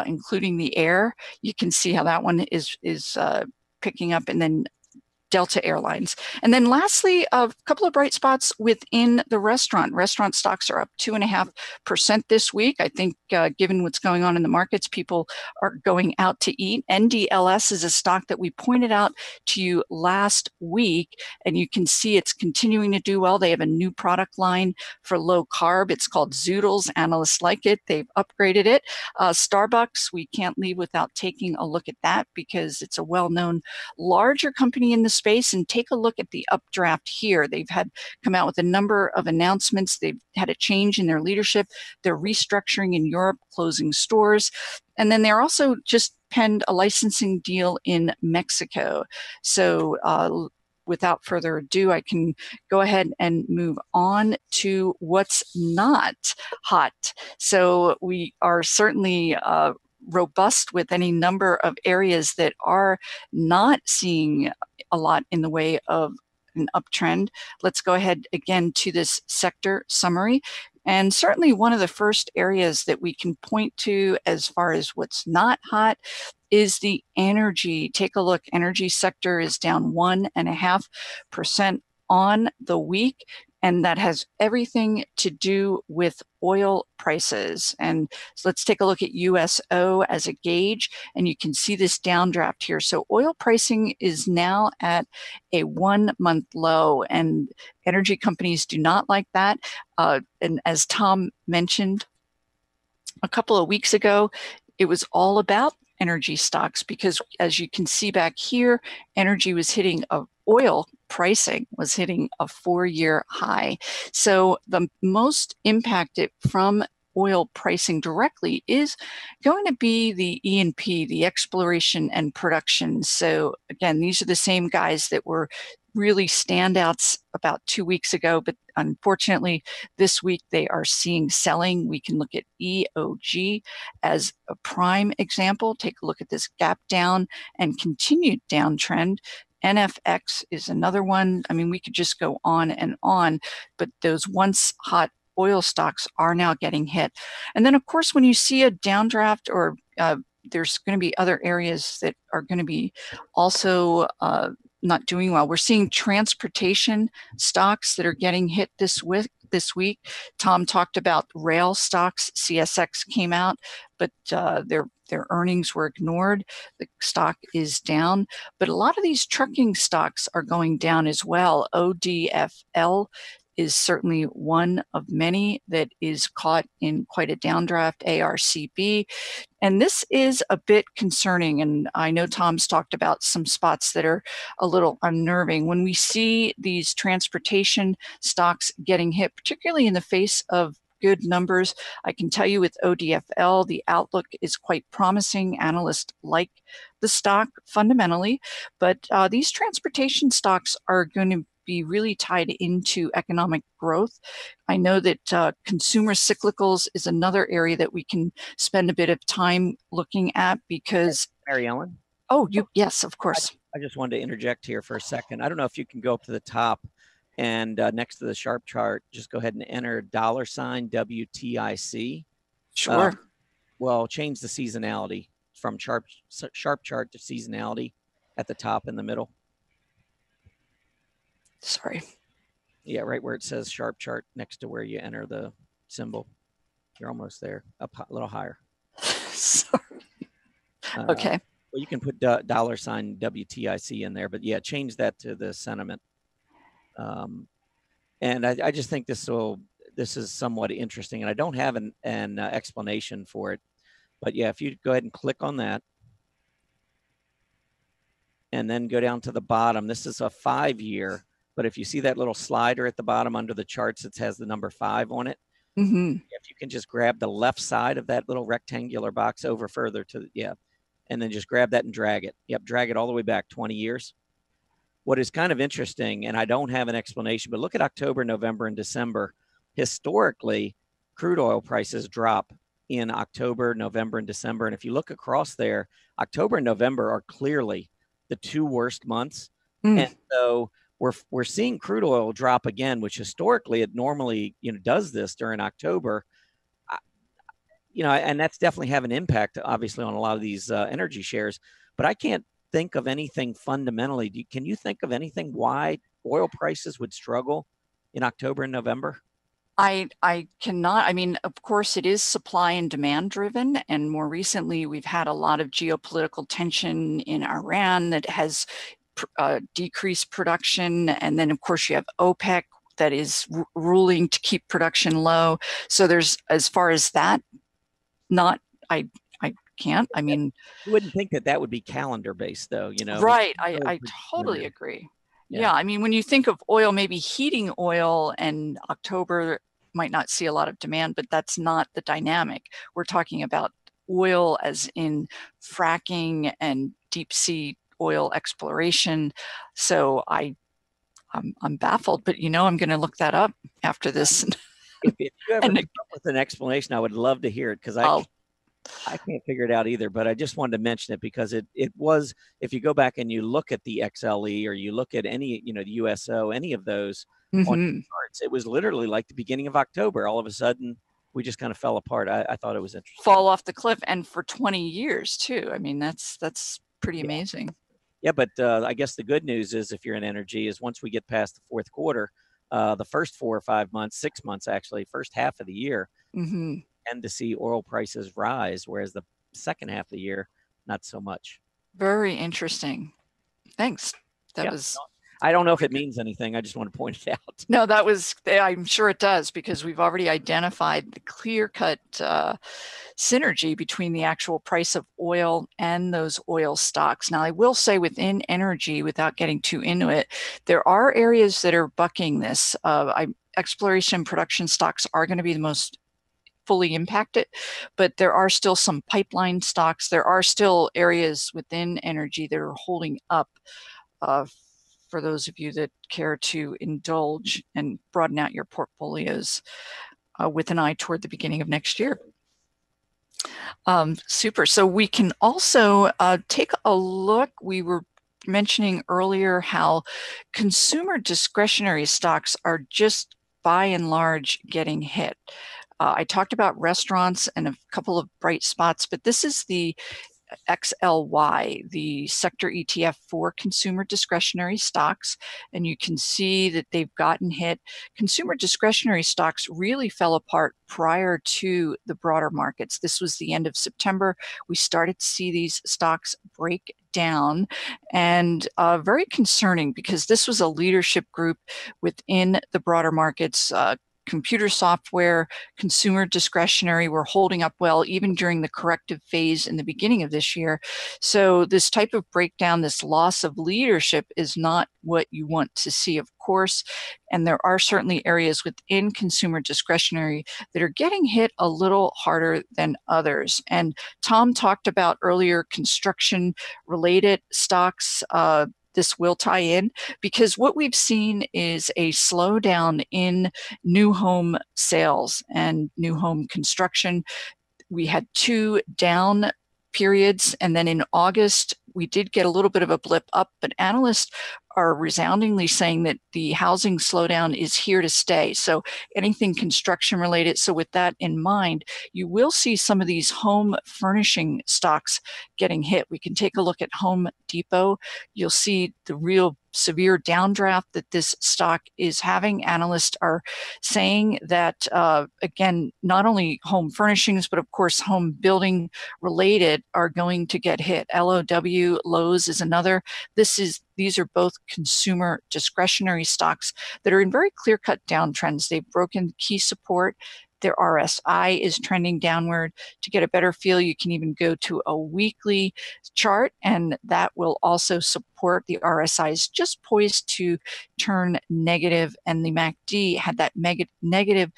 including the air. You can see how that one is picking up, and then Delta Airlines. And then lastly, a couple of bright spots within the restaurant. Restaurant stocks are up 2.5% this week. I think given what's going on in the markets, people are going out to eat. NDLS is a stock that we pointed out to you last week, and you can see it's continuing to do well. They have a new product line for low carb. It's called Zoodles. Analysts like it. They've upgraded it. Starbucks, we can't leave without taking a look at that because it's a well-known larger company in the space and take a look at the updraft here. They've had come out with a number of announcements. They've had a change in their leadership. They're restructuring in Europe, closing stores. And then they're also just penned a licensing deal in Mexico. So without further ado, I can go ahead and move on to what's not hot. So we are certainly robust with any number of areas that are not seeing a lot in the way of an uptrend. Let's go ahead again to this sector summary. And certainly one of the first areas that we can point to as far as what's not hot is the energy. Take a look, energy sector is down 1.5% on the week. And that has everything to do with oil prices. And so let's take a look at USO as a gauge, and you can see this downdraft here. So oil pricing is now at a 1 month low, and energy companies do not like that. And as Tom mentioned a couple of weeks ago, it was all about energy stocks, because as you can see back here, energy was hitting a oil pricing was hitting a four-year high. So the most impacted from oil pricing directly is going to be the E&P, the exploration and production. So again, these are the same guys that were really standouts about 2 weeks ago, but unfortunately this week they are seeing selling. We can look at EOG as a prime example. Take a look at this gap down and continued downtrend. NFX is another one. I mean, we could just go on and on, but those once hot oil stocks are now getting hit. And then, of course, when you see a downdraft, or there's going to be other areas that are going to be also not doing well. We're seeing transportation stocks that are getting hit this week. Tom talked about rail stocks. CSX came out, but their earnings were ignored. The stock is down, but a lot of these trucking stocks are going down as well. ODFL is certainly one of many that is caught in quite a downdraft, ARCB. And this is a bit concerning. And I know Tom's talked about some spots that are a little unnerving. When we see these transportation stocks getting hit, particularly in the face of good numbers, I can tell you with ODFL, the outlook is quite promising. Analysts like the stock fundamentally, but these transportation stocks are going to be really tied into economic growth. I know that consumer cyclicals is another area that we can spend a bit of time looking at, because Mary Ellen. Oh, you yes, of course. I just wanted to interject here for a second. I don't know if you can go up to the top and next to the sharp chart, just go ahead and enter $WTIC. Sure. Well, change the seasonality from sharp chart to seasonality at the top in the middle. Sorry. Yeah, right where it says sharp chart next to where you enter the symbol. You're almost there, up a little higher. Sorry. Okay. Well, you can put $WTIC in there, but yeah, change that to the sentiment. And I just think this is somewhat interesting, and I don't have an explanation for it, but yeah, if you go ahead and click on that, and then go down to the bottom. This is a 5 year, but if you see that little slider at the bottom under the charts, it has the number 5 on it. Mm-hmm. If you can just grab the left side of that little rectangular box over further to, yeah. And then just grab that and drag it. Yep, drag it all the way back 20 years. What is kind of interesting, and I don't have an explanation, but look at October, November, and December. Historically, crude oil prices drop in October, November, and December. And if you look across there, October and November are clearly the two worst months. Mm. And so we're seeing crude oil drop again, which historically it normally, you know, does this during October, you know, and that's definitely have an impact obviously on a lot of these energy shares, but I can't think of anything fundamentally. Can you think of anything why oil prices would struggle in October and November? I cannot. I mean, of course, it is supply and demand driven. And more recently, we've had a lot of geopolitical tension in Iran that has decreased production. And then, of course, you have OPEC that is ruling to keep production low. So there's, as far as that, not, I can't. I mean, you wouldn't think that that would be calendar based, though, you know? Right. I totally agree. Yeah. I mean, when you think of oil, maybe heating oil and October might not see a lot of demand, but that's not the dynamic. We're talking about oil as in fracking and deep sea oil exploration. So I'm baffled, but you know, I'm going to look that up after this. If you ever come up with an explanation, I would love to hear it, because I can't figure it out either, but I just wanted to mention it because it was, if you go back and you look at the XLE or you look at any, you know, the USO, any of those on the charts, it was literally like the beginning of October. All of a sudden, we just kind of fell apart. I thought it was interesting. Fall off the cliff, and for 20 years too. I mean, that's pretty amazing. Yeah, but I guess the good news is, if you're in energy, is once we get past the fourth quarter, the first 4 or 5 months, 6 months actually, first half of the year, tend to see oil prices rise, whereas the second half of the year, not so much. Very interesting. Thanks. That was. I don't know if it means anything. I just want to point it out. No, that was, I'm sure it does, because we've already identified the clear-cut synergy between the actual price of oil and those oil stocks. Now, I will say within energy, without getting too into it, there are areas that are bucking this. Exploration and production stocks are going to be the most fully impacted, but there are still some pipeline stocks. There are still areas within energy that are holding up for those of you that care to indulge and broaden out your portfolios with an eye toward the beginning of next year. Super. So we can also take a look. We were mentioning earlier how consumer discretionary stocks are just by and large getting hit. I talked about restaurants and a couple of bright spots, but this is the XLY, the sector ETF for consumer discretionary stocks. And you can see that they've gotten hit. Consumer discretionary stocks really fell apart prior to the broader markets. This was the end of September. We started to see these stocks break down, and very concerning, because this was a leadership group within the broader markets. Computer software, consumer discretionary were holding up well, even during the corrective phase in the beginning of this year. So this type of breakdown, this loss of leadership, is not what you want to see, of course. And there are certainly areas within consumer discretionary that are getting hit a little harder than others. And Tom talked about earlier construction related stocks. This will tie in, because what we've seen is a slowdown in new home sales and new home construction. We had 2 down periods, and then in August, we did get a little bit of a blip up, but analysts are resoundingly saying that the housing slowdown is here to stay. So anything construction related. So with that in mind, you will see some of these home furnishing stocks getting hit. We can take a look at Home Depot. You'll see the real severe downdraft that this stock is having. Analysts are saying that, again, not only home furnishings, but of course, home building related are going to get hit. LOW, Lowe's is another. These are both consumer discretionary stocks that are in very clear-cut downtrends. They've broken key support. Their RSI is trending downward. To get a better feel, you can even go to a weekly chart, and that will also support the RSI is just poised to turn negative, and the MACD had that negative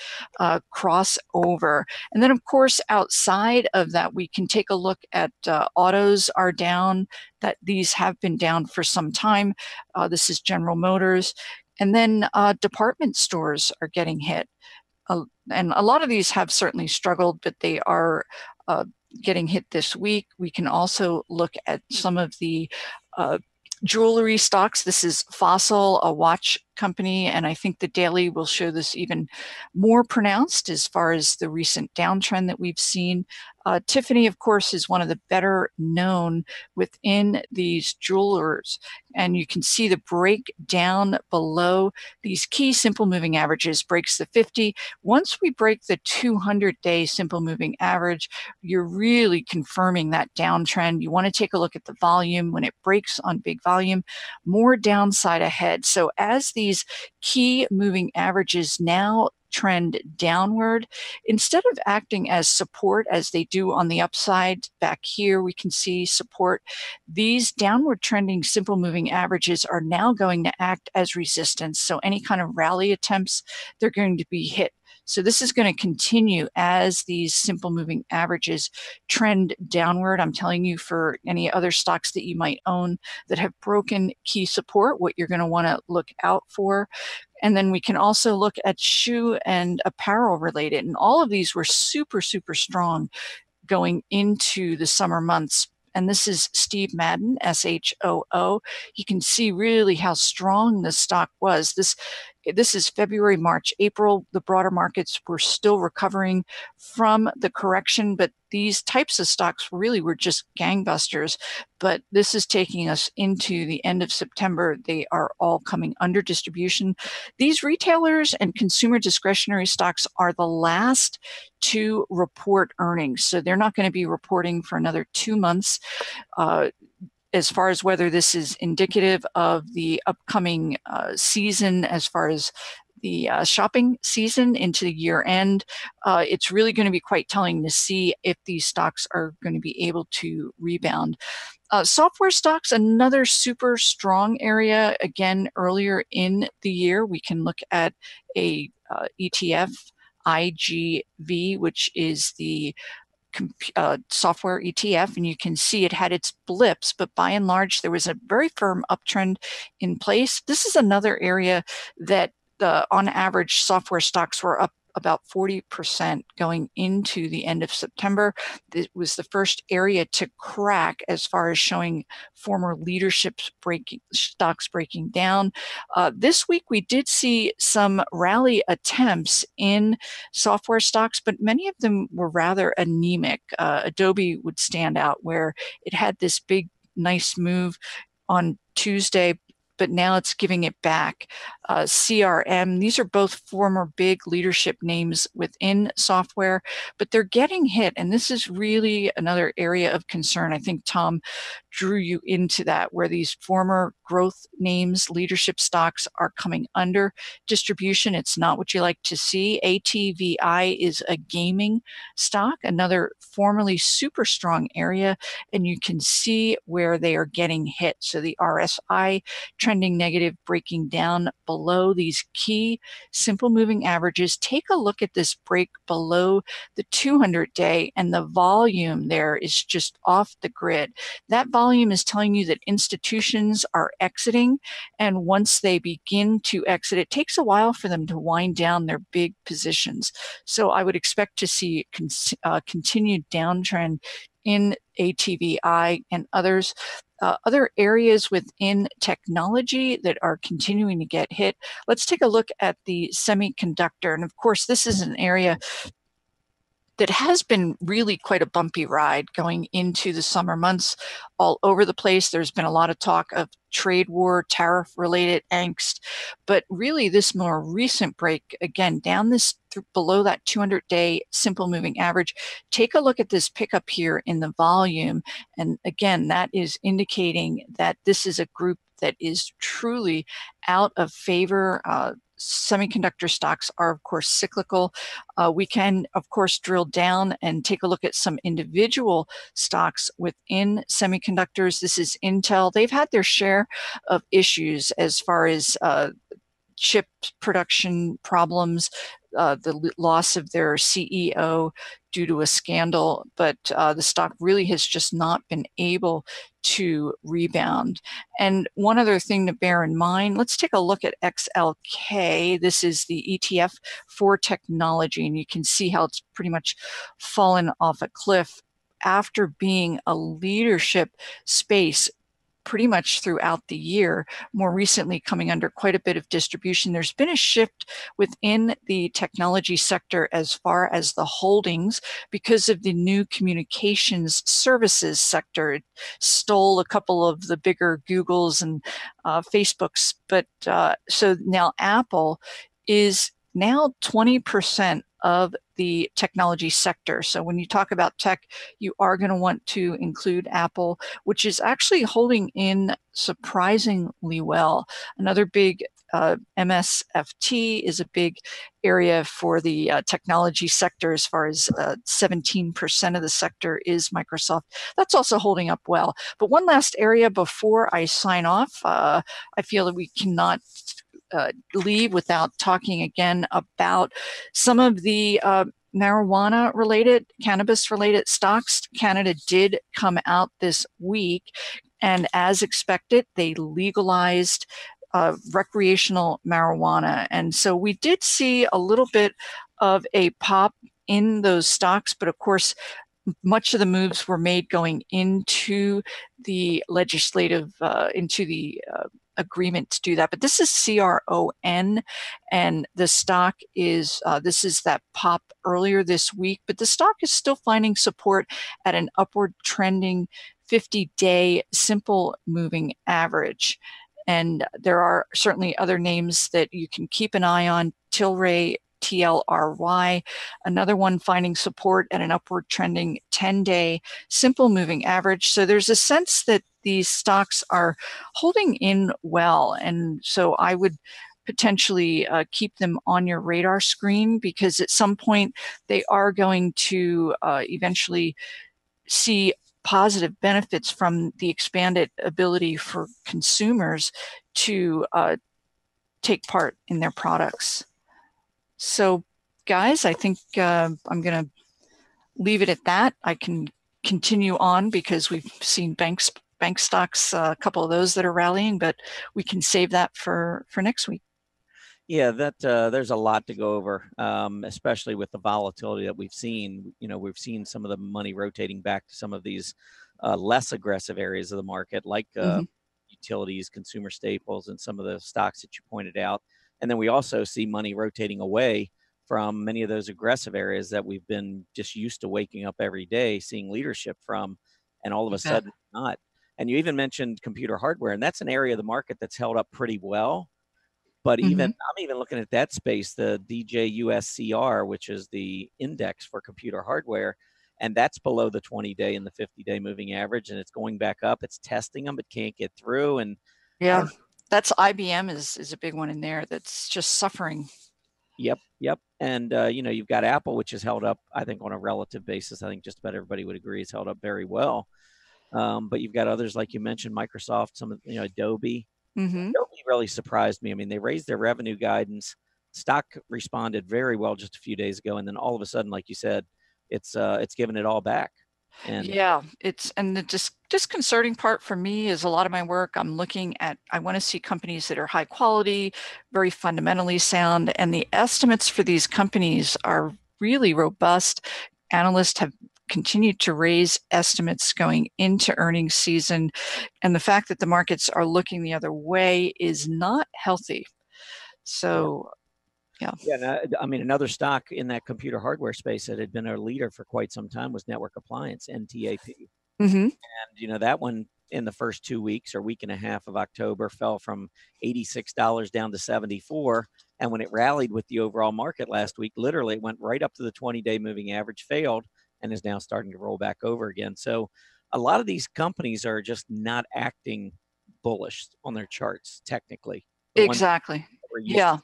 crossover. And then, of course, outside of that, we can take a look at autos are down. That these have been down for some time. This is General Motors. And then department stores are getting hit. And a lot of these have certainly struggled, but they are getting hit this week. We can also look at some of the jewelry stocks. This is Fossil, a watch company, and I think the daily will show this even more pronounced as far as the recent downtrend that we've seen. Tiffany, of course, is one of the better known within these jewelers, and you can see the breakdown below these key simple moving averages. Breaks the 50. Once we break the 200-day simple moving average, you're really confirming that downtrend. You want to take a look at the volume. When it breaks on big volume, more downside ahead. So as these key moving averages now trend downward, instead of acting as support as they do on the upside, back here we can see support, these downward trending simple moving averages are now going to act as resistance. So any kind of rally attempts, they're going to be hit. So this is going to continue as these simple moving averages trend downward. I'm telling you, for any other stocks that you might own that have broken key support, what you're going to want to look out for. And then we can also look at shoe and apparel related. And all of these were super, super strong going into the summer months. And this is Steve Madden, SHOO. You can see really how strong this stock was. This is February, March, April. The broader markets were still recovering from the correction, but these types of stocks really were just gangbusters. But this is taking us into the end of September. They are all coming under distribution. These retailers and consumer discretionary stocks are the last to report earnings. So they're not going to be reporting for another 2 months. As far as whether this is indicative of the upcoming season, as far as the shopping season into the year end, it's really going to be quite telling to see if these stocks are going to be able to rebound. Software stocks, another super strong area. Again, earlier in the year, we can look at a ETF, IGV, which is the software ETF, and you can see it had its blips, but by and large, there was a very firm uptrend in place. This is another area that on average, software stocks were up about 40% going into the end of September. It was the first area to crack as far as showing former leadership stocks breaking down. This week, we did see some rally attempts in software stocks, but many of them were rather anemic. Adobe would stand out, where it had this big, nice move on Tuesday, but now it's giving it back. CRM, these are both former big leadership names within software, but they're getting hit. And this is really another area of concern. I think Tom drew you into that, where these former growth names, leadership stocks, are coming under distribution. It's not what you like to see. ATVI is a gaming stock, another formerly super strong area, and you can see where they are getting hit. So the RSI trending negative, breaking down below these key simple moving averages. Take a look at this break below the 200-day, and the volume there is just off the grid. That volume is telling you that institutions are exiting, and once they begin to exit, it takes a while for them to wind down their big positions. So I would expect to see continued downtrend in ATVI and others. Other areas within technology that are continuing to get hit. Let's take a look at the semiconductor. And of course, this is an area that has been really quite a bumpy ride going into the summer months all over the place. There's been a lot of talk of trade war, tariff-related angst, but really this more recent break, again, down this below that 200-day simple moving average. Take a look at this pickup here in the volume, and again, that is indicating that this is a group that is truly out of favor. Semiconductor stocks are, of course, cyclical. We can, of course, drill down and take a look at some individual stocks within semiconductors. This is Intel. They've had their share of issues as far as chip production problems, the loss of their CEO due to a scandal, but the stock really has just not been able to rebound. And one other thing to bear in mind, let's take a look at XLK. This is the ETF for technology, and you can see how it's pretty much fallen off a cliff after being a leadership space pretty much throughout the year, more recently coming under quite a bit of distribution. There's been a shift within the technology sector as far as the holdings because of the new communications services sector. It stole a couple of the bigger Googles and Facebooks, but so now Apple is now 20% of the technology sector. So when you talk about tech, you are going to want to include Apple, which is actually holding in surprisingly well. Another big MSFT is a big area for the technology sector, as far as 17% of the sector is Microsoft. That's also holding up well. But one last area before I sign off, I feel that we cannot leave without talking again about some of the marijuana-related, cannabis-related stocks. Canada did come out this week, and as expected, they legalized recreational marijuana. And so we did see a little bit of a pop in those stocks, but of course, much of the moves were made going into the legislative, into the agreement to do that. But this is CRON, and the stock is, this is that pop earlier this week, but the stock is still finding support at an upward trending 50-day simple moving average. And there are certainly other names that you can keep an eye on. Tilray, TLRY, another one finding support at an upward trending 10-day simple moving average. So there's a sense that these stocks are holding in well. And so I would potentially keep them on your radar screen, because at some point they are going to eventually see positive benefits from the expanded ability for consumers to take part in their products. So guys, I think I'm going to leave it at that. I can continue on because we've seen bank stocks, a couple of those that are rallying, but we can save that for next week. Yeah, that there's a lot to go over, especially with the volatility that we've seen. You know, we've seen some of the money rotating back to some of these less aggressive areas of the market, like utilities, consumer staples, and some of the stocks that you pointed out. And then we also see money rotating away from many of those aggressive areas that we've been just used to waking up every day, seeing leadership from, and all of a sudden not. And you even mentioned computer hardware, and that's an area of the market that's held up pretty well. But even I'm even looking at that space, the DJUSCR, which is the index for computer hardware, and that's below the 20-day and the 50-day moving average, and it's going back up. It's testing them, but can't get through. And yeah, that's IBM is a big one in there that's just suffering. Yep, yep. And you know, you've got Apple, which has held up, I think, on a relative basis. I think just about everybody would agree it's held up very well. But you've got others like you mentioned, Microsoft, some of, you know, Adobe. Adobe really surprised me. I mean, they raised their revenue guidance. Stock responded very well just a few days ago, and then all of a sudden, like you said, it's given it all back. And yeah, it's, and the disconcerting part for me is a lot of my work, I'm looking at, I want to see companies that are high quality, very fundamentally sound, and the estimates for these companies are really robust. Analysts have continued to raise estimates going into earnings season, and the fact that the markets are looking the other way is not healthy. So yeah, I mean, another stock in that computer hardware space that had been a leader for quite some time was Network Appliance, NTAP. And, you know, that one in the first 2 weeks or week and a half of October fell from $86 down to $74. And when it rallied with the overall market last week, literally it went right up to the 20-day moving average, failed, and is now starting to roll back over again. So a lot of these companies are just not acting bullish on their charts, technically. Exactly. Yeah.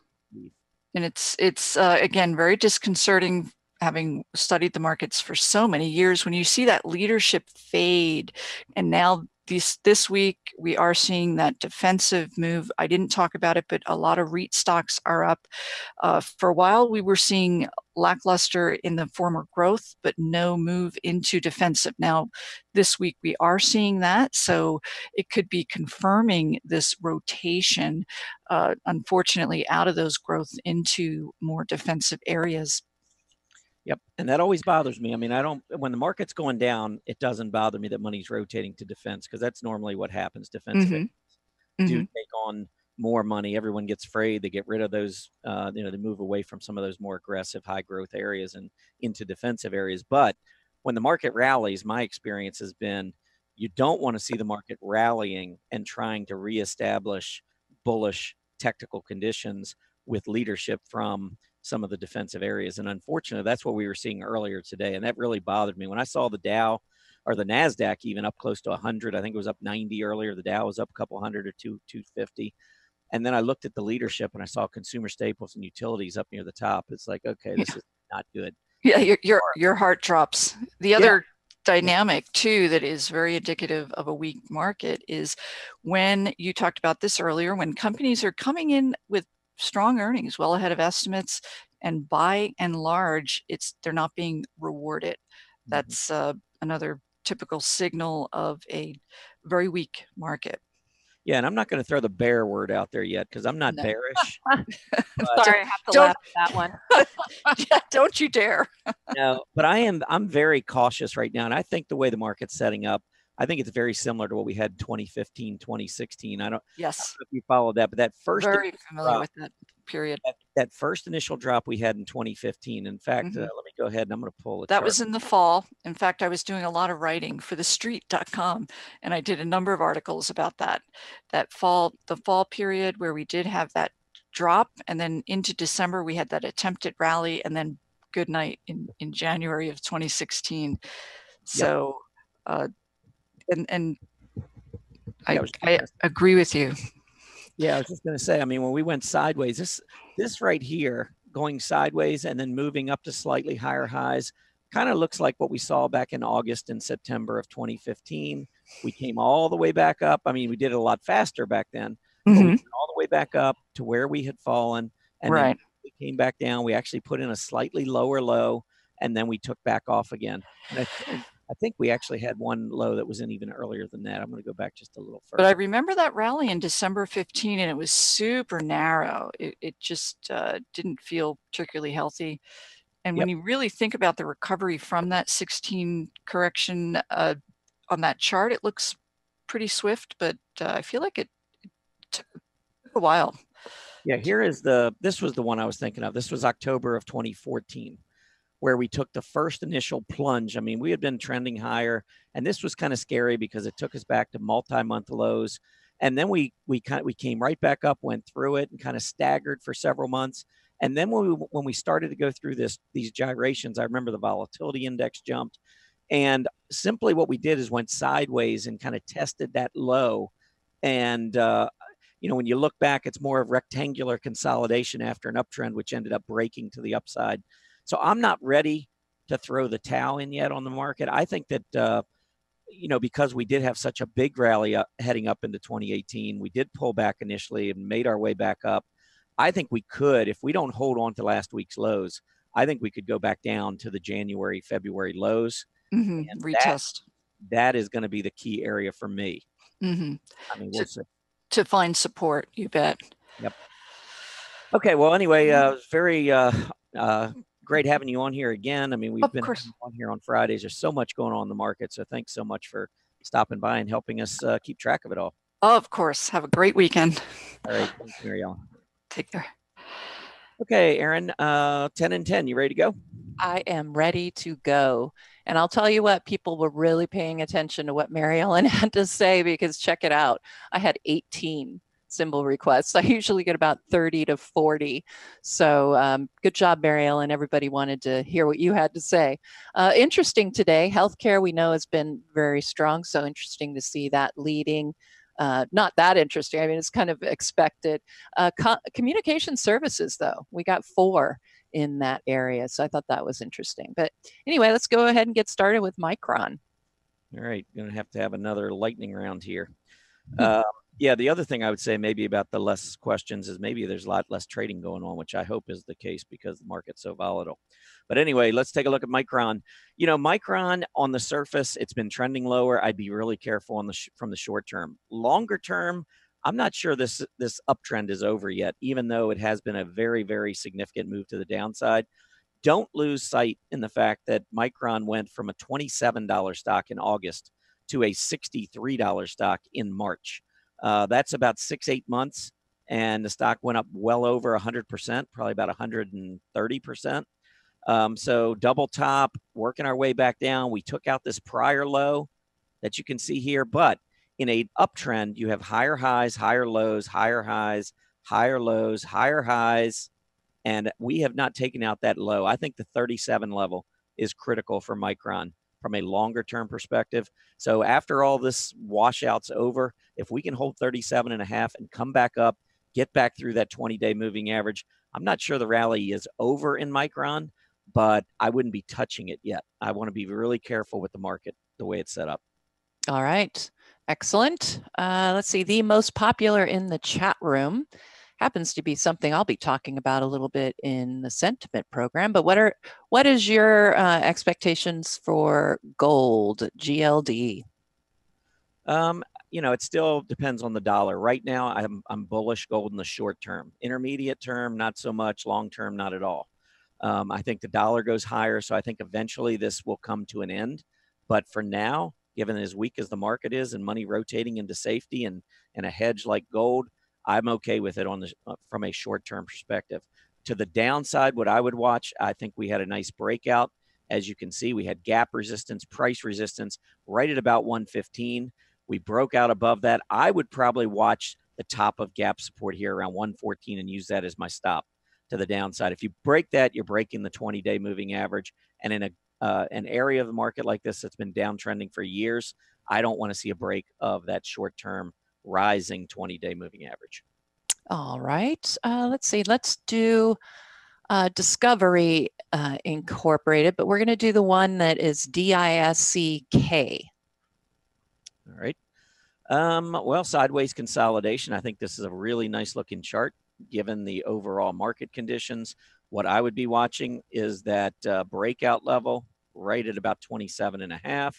And it's again, very disconcerting, having studied the markets for so many years, when you see that leadership fade. And now this week, we are seeing that defensive move. I didn't talk about it, but a lot of REIT stocks are up. For a while, we were seeing lackluster in the form of growth, but no move into defensive. Now, this week, we are seeing that. So it could be confirming this rotation, unfortunately, out of those growth into more defensive areas. Yep. And that always bothers me. I mean, when the market's going down, it doesn't bother me that money's rotating to defense, because that's normally what happens. Defensive do take on more money. Everyone gets afraid. They get rid of those, you know, they move away from some of those more aggressive high growth areas and into defensive areas. But when the market rallies, my experience has been, you don't want to see the market rallying and trying to reestablish bullish technical conditions with leadership from some of the defensive areas. And unfortunately, that's what we were seeing earlier today. And that really bothered me when I saw the Dow or the NASDAQ even up close to 100. I think it was up 90 earlier. The Dow was up a couple hundred or 250. And then I looked at the leadership and I saw consumer staples and utilities up near the top. It's like, okay, this is not good. Yeah, your heart drops. The other dynamic too that is very indicative of a weak market is when you talked about this earlier, when companies are coming in with strong earnings, well ahead of estimates, and by and large, they're not being rewarded. That's another typical signal of a very weak market. Yeah, and I'm not going to throw the bear word out there yet because I'm not bearish. Sorry, I have to laugh at that one. Yeah, don't you dare. No, but I'm very cautious right now. And I think the way the market's setting up, I think it's very similar to what we had in 2015, 2016. I don't know if you followed that, but that first that first initial drop we had in 2015. In fact, let me go ahead and I'm going to pull it. That was in the fall. In fact, I was doing a lot of writing for thestreet.com, and I did a number of articles about that. The fall period where we did have that drop, and then into December we had that attempted rally, and then good night in January of 2016. So, and I agree with you. Yeah, I was just going to say, I mean, when we went sideways, this right here going sideways and then moving up to slightly higher highs kind of looks like what we saw back in August and September of 2015. We came all the way back up. I mean, we did it a lot faster back then. But we came all the way back up to where we had fallen. And then we came back down. We actually put in a slightly lower low, and then we took back off again. And I think we actually had one low that was in even earlier than that. I'm going to go back just a little further. But I remember that rally in December 15, and it was super narrow. It just didn't feel particularly healthy. And when you really think about the recovery from that 16 correction on that chart, it looks pretty swift, but I feel like it took a while. Yeah, this was the one I was thinking of. This was October of 2014. Where we took the first initial plunge. I mean, we had been trending higher, and this was kind of scary because it took us back to multi-month lows. And then we came right back up, went through it, and kind of staggered for several months. And then when we started to go through these gyrations, I remember the volatility index jumped, and simply what we did is went sideways and kind of tested that low. And you know, when you look back, it's more of rectangular consolidation after an uptrend, which ended up breaking to the upside. So I'm not ready to throw the towel in yet on the market. I think that, you know, because we did have such a big rally heading up into 2018, we did pull back initially and made our way back up. I think we could, if we don't hold on to last week's lows, I think we could go back down to the January, February lows. And retest. That is going to be the key area for me. I mean, we'll see. To find support, you bet. Yep. Okay. Well, anyway, very... great having you on here again. I mean, we've been on here on Fridays. There's so much going on in the market. So thanks so much for stopping by and helping us keep track of it all. Of course. Have a great weekend. All right. Thanks, Mary Ellen. Take care. Okay, Aaron, 10 and 10. You ready to go? I am ready to go. And I'll tell you what, people were really paying attention to what Mary Ellen had to say, because check it out. I had 18 symbol requests. I usually get about 30 to 40. So good job, Mary Ellen. Everybody wanted to hear what you had to say. Interesting today, healthcare we know has been very strong. So interesting to see that leading. Not that interesting. I mean, it's kind of expected. Communication services, though, we got 4 in that area. So I thought that was interesting. But anyway, let's go ahead and get started with Micron. All right. Going to have another lightning round here. Yeah, the other thing I would say maybe about the less questions is maybe there's a lot less trading going on, which I hope is the case because the market's so volatile. But anyway, let's take a look at Micron. You know, Micron on the surface, it's been trending lower. I'd be really careful on the from the short term. Longer term, I'm not sure this uptrend is over yet, even though it has been a very, very significant move to the downside. Don't lose sight in the fact that Micron went from a $27 stock in August to a $63 stock in March. That's about 6-8 months, and the stock went up well over 100%, probably about 130%. So double top, working our way back down. We took out this prior low that you can see here, but in an uptrend, you have higher highs, higher lows, higher highs, higher lows, higher highs, and we have not taken out that low. I think the 37 level is critical for Micron from a longer term perspective. So after all this washout's over, if we can hold 37.5 and come back up get back through that 20-day moving average. I'm not sure the rally is over in Micron, but I wouldn't be touching it yet. I want to be really careful with the market, the way it's set up. All right. Excellent. Let's see. The most popular in the chat room happens to be something I'll be talking about a little bit in the sentiment program. But what is your expectations for gold, GLD? You know, it still depends on the dollar. Right now, I'm bullish gold in the short term. Intermediate term, not so much. Long term, not at all. I think the dollar goes higher, so I think eventually this will come to an end. But for now, given as weak as the market is and money rotating into safety and a hedge like gold, I'm okay with it on the from a short-term perspective. To the downside, what I would watch, I think we had a nice breakout. As you can see, we had gap resistance, price resistance, right at about 115. We broke out above that. I would probably watch the top of gap support here around 114 and use that as my stop to the downside. If you break that, you're breaking the 20-day moving average. And in an area of the market like this that's been downtrending for years, I don't want to see a break of that short-term rising 20-day moving average. All right. Let's see. Let's do Discovery Incorporated, but we're going to do the one that is DISCK. All right. Well, sideways consolidation. I think this is a really nice-looking chart given the overall market conditions. What I would be watching is that breakout level right at about 27.5.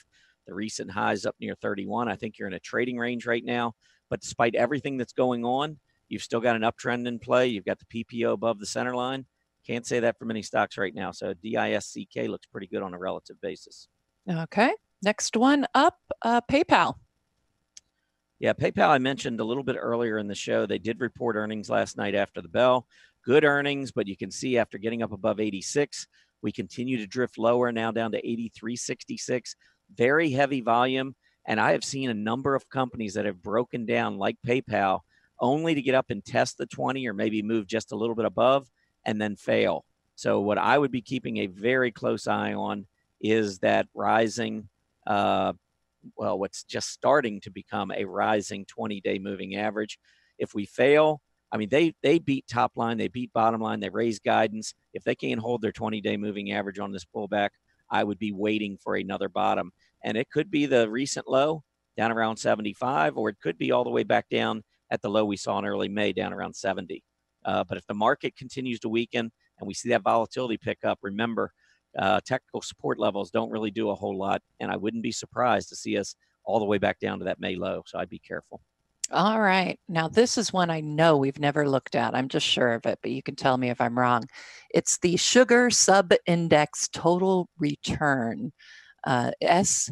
The recent highs up near 31. I think you're in a trading range right now. But despite everything that's going on, you've still got an uptrend in play. You've got the PPO above the center line. Can't say that for many stocks right now. So DISCK looks pretty good on a relative basis. Okay. Next one up, PayPal. Yeah, PayPal I mentioned a little bit earlier in the show. They did report earnings last night after the bell. Good earnings, but you can see after getting up above 86, we continue to drift lower, now down to 83.66. Very heavy volume, and I have seen a number of companies that have broken down like PayPal only to get up and test the 20 or maybe move just a little bit above and then fail. So what I would be keeping a very close eye on is that rising, well, what's just starting to become a rising 20-day moving average. If we fail, I mean, they beat top line, they beat bottom line, they raise guidance. If they can't hold their 20-day moving average on this pullback, I would be waiting for another bottom. And it could be the recent low down around 75, or it could be all the way back down at the low we saw in early May down around 70. But if the market continues to weaken and we see that volatility pick up, remember, technical support levels don't really do a whole lot. And I wouldn't be surprised to see us all the way back down to that May low. So I'd be careful. All right. Now, this is one I know we've never looked at. I'm just sure of it, but you can tell me if I'm wrong. It's the Sugar Sub-Index Total Return, SGGFF.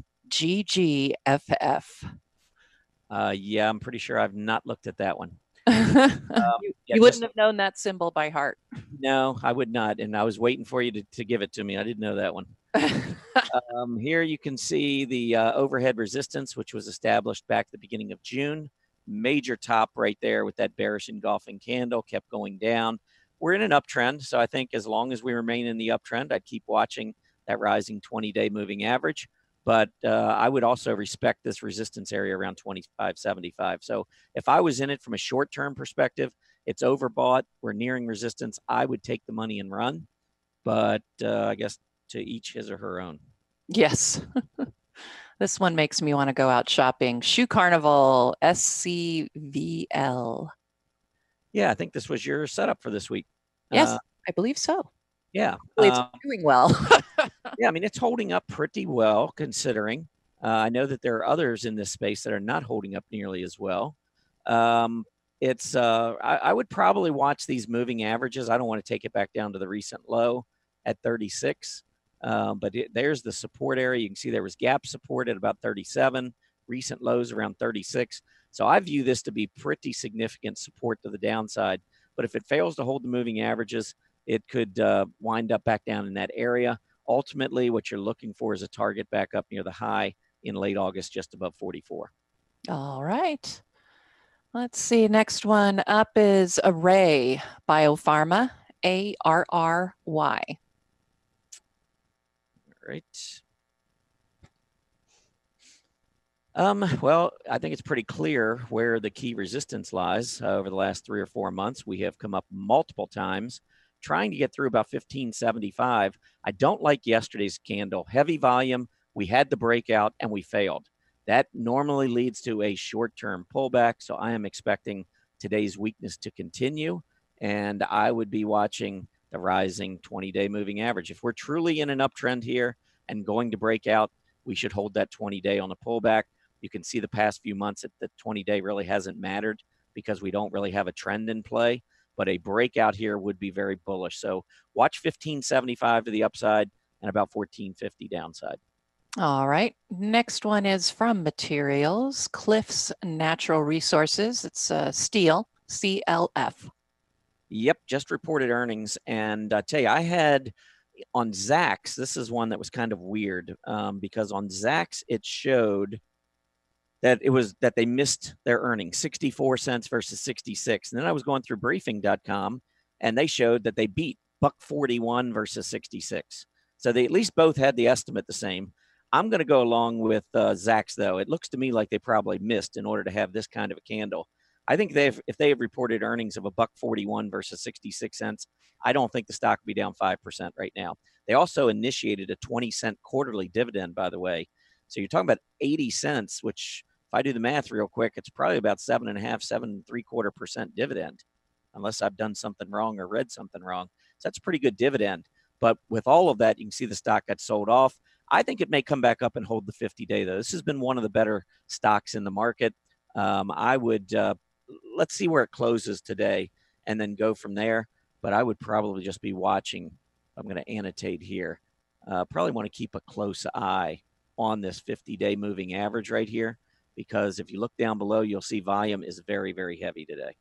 Yeah, I'm pretty sure I've not looked at that one. You wouldn't have known that symbol by heart. No, I would not. And I was waiting for you to give it to me. I didn't know that one. Here you can see the overhead resistance, which was established back at the beginning of June. Major top right there with that bearish engulfing candle, kept going down. We're in an uptrend, so I think as long as we remain in the uptrend, I'd keep watching that rising 20-day moving average. But I would also respect this resistance area around 25.75. So if I was in it from a short-term perspective, it's overbought, we're nearing resistance, I would take the money and run. But I guess to each his or her own. Yes. This one makes me want to go out shopping. Shoe Carnival, SCVL. Yeah, I think this was your setup for this week. Yes, I believe so. Yeah. It's doing well. Yeah, I mean, it's holding up pretty well considering. I know that there are others in this space that are not holding up nearly as well. I would probably watch these moving averages. I don't want to take it back down to the recent low at 36. But there's the support area. You can see there was gap support at about 37, recent lows around 36. So I view this to be pretty significant support to the downside. But if it fails to hold the moving averages, it could wind up back down in that area. Ultimately, what you're looking for is a target back up near the high in late August, just above 44. All right. Let's see. Next one up is Array Biopharma, ARRY. Right. Well, I think it's pretty clear where the key resistance lies. Over the last 3 or 4 months, we have come up multiple times trying to get through about 1575. I don't like yesterday's candle. Heavy volume, we had the breakout and we failed. That normally leads to a short-term pullback, so I am expecting today's weakness to continue, and I would be watching the rising 20-day moving average. If we're truly in an uptrend here and going to break out, we should hold that 20-day on a pullback. You can see the past few months that the 20-day really hasn't mattered because we don't really have a trend in play, but a breakout here would be very bullish. So watch 1575 to the upside and about 1450 downside. All right. Next one is from Materials, Cliffs Natural Resources. It's steel, CLF. Yep, just reported earnings. And I tell you, I had on Zacks, this is one that was kind of weird because on Zacks, it showed that it was that they missed their earnings, 64 cents versus 66. And then I was going through briefing.com and they showed that they beat $1.41 versus 66. So they at least both had the estimate the same. I'm going to go along with Zacks, though. It looks to me like they probably missed in order to have this kind of a candle. I think if they have reported earnings of $1.41 versus 66 cents, I don't think the stock would be down 5% right now. They also initiated a 20-cent quarterly dividend, by the way. So you're talking about 80 cents, which if I do the math real quick, it's probably about 7.75%, 7.75% dividend, unless I've done something wrong or read something wrong. So that's a pretty good dividend. But with all of that, you can see the stock got sold off. I think it may come back up and hold the 50-day, though. This has been one of the better stocks in the market. I would let's see where it closes today and then go from there. But I would probably just be watching. I'm going to annotate here. Probably want to keep a close eye on this 50-day moving average right here, because if you look down below, you'll see volume is very, very heavy today.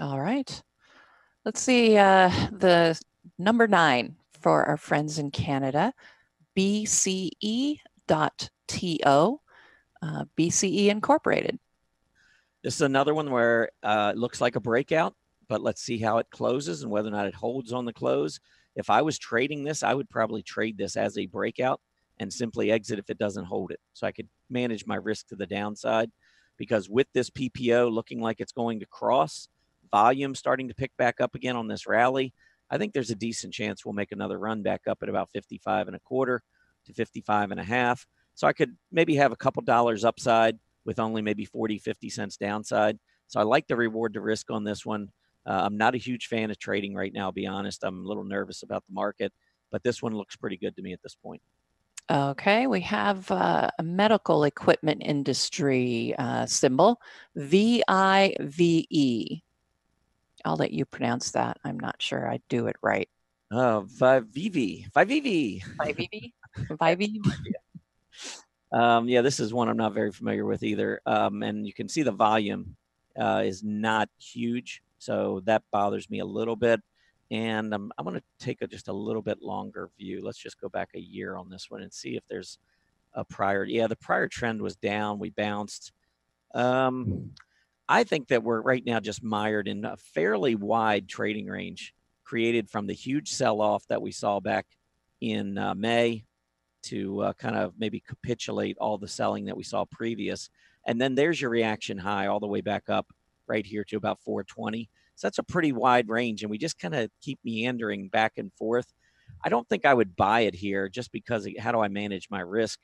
All right. Let's see the number 9 for our friends in Canada. BCE.TO, BCE Incorporated. This is another one where it looks like a breakout, but let's see how it closes and whether or not it holds on the close. If I was trading this, I would probably trade this as a breakout and simply exit if it doesn't hold it. So I could manage my risk to the downside, because with this PPO looking like it's going to cross, volume starting to pick back up again on this rally, I think there's a decent chance we'll make another run back up at about 55.25 to 55.5. So I could maybe have a couple dollars upside with only maybe 40, 50 cents downside. So I like the reward to risk on this one. I'm not a huge fan of trading right now, I'll be honest. I'm a little nervous about the market, but this one looks pretty good to me at this point. Okay, we have a medical equipment industry symbol, VIVE. I'll let you pronounce that. I'm not sure I do it right. Oh, VIVE. Yeah, this is one I'm not very familiar with either. And you can see the volume is not huge. So that bothers me a little bit. And I'm going to take just a little bit longer view. Let's just go back a year on this one and see if there's a prior. Yeah, the prior trend was down. We bounced. I think that we're right now just mired in a fairly wide trading range created from the huge sell-off that we saw back in May to kind of maybe capitulate all the selling that we saw previous. And then there's your reaction high all the way back up right here to about 420. So that's a pretty wide range, and we just kind of keep meandering back and forth. I don't think I would buy it here just because of how do I manage my risk?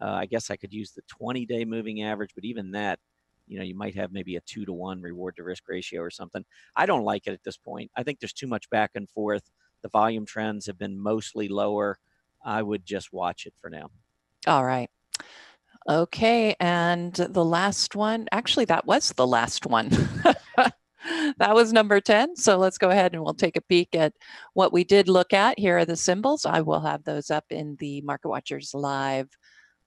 I guess I could use the 20-day moving average, but even that, you know, you might have maybe a 2-to-1 reward to risk ratio or something. I don't like it at this point. I think there's too much back and forth. The volume trends have been mostly lower. I would just watch it for now. All right. Okay. And the last one, actually, that was the last one. That was number 10. So let's go ahead and we'll take a peek at what we did look at. Here are the symbols. I will have those up in the Market Watchers Live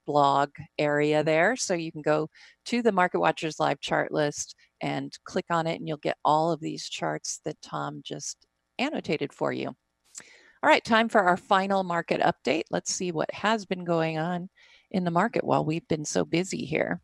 blog area there. So you can go to the Market Watchers Live chart list and click on it, and you'll get all of these charts that Tom just annotated for you. All right, time for our final market update. Let's see what has been going on in the market while we've been so busy here.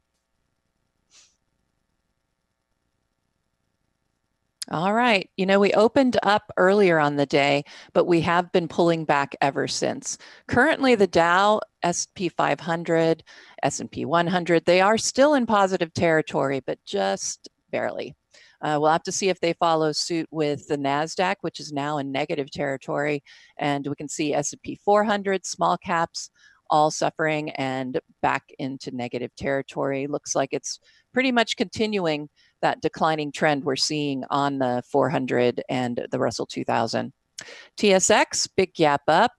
All right. You know, we opened up earlier on the day, but we have been pulling back ever since. Currently, the Dow, S&P 500, S&P 100, they are still in positive territory, but just barely. We'll have to see if they follow suit with the NASDAQ, which is now in negative territory. And we can see S&P 400, small caps, all suffering and back into negative territory. Looks like it's pretty much continuing that declining trend we're seeing on the 400 and the Russell 2000. TSX, big gap up,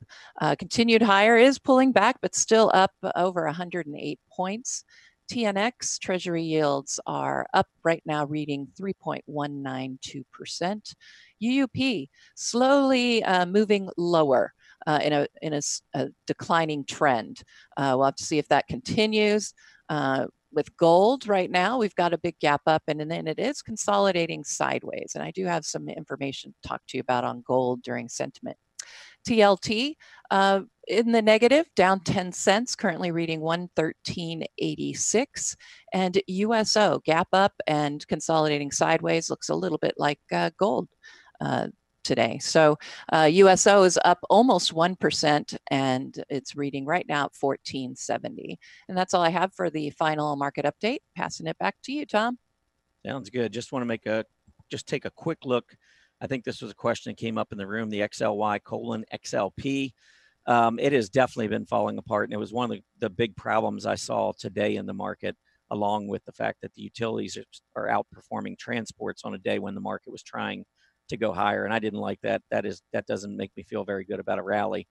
continued higher, is pulling back, but still up over 108 points. TNX treasury yields are up right now, reading 3.192%. UUP slowly moving lower in a declining trend. We'll have to see if that continues. With gold right now, we've got a big gap up, and then it is consolidating sideways. And I do have some information to talk to you about on gold during sentiment. TLT in the negative, down 10 cents, currently reading 113.86. And USO gap up and consolidating sideways, looks a little bit like gold today. So USO is up almost 1% and it's reading right now at 14.70. And that's all I have for the final market update. Passing it back to you, Tom. Sounds good. Just want to take a quick look. I think this was a question that came up in the room, the XLY colon XLP. It has definitely been falling apart. And it was one of the big problems I saw today in the market, along with the fact that the utilities are outperforming transports on a day when the market was trying to go higher. And I didn't like that. That doesn't make me feel very good about a rally.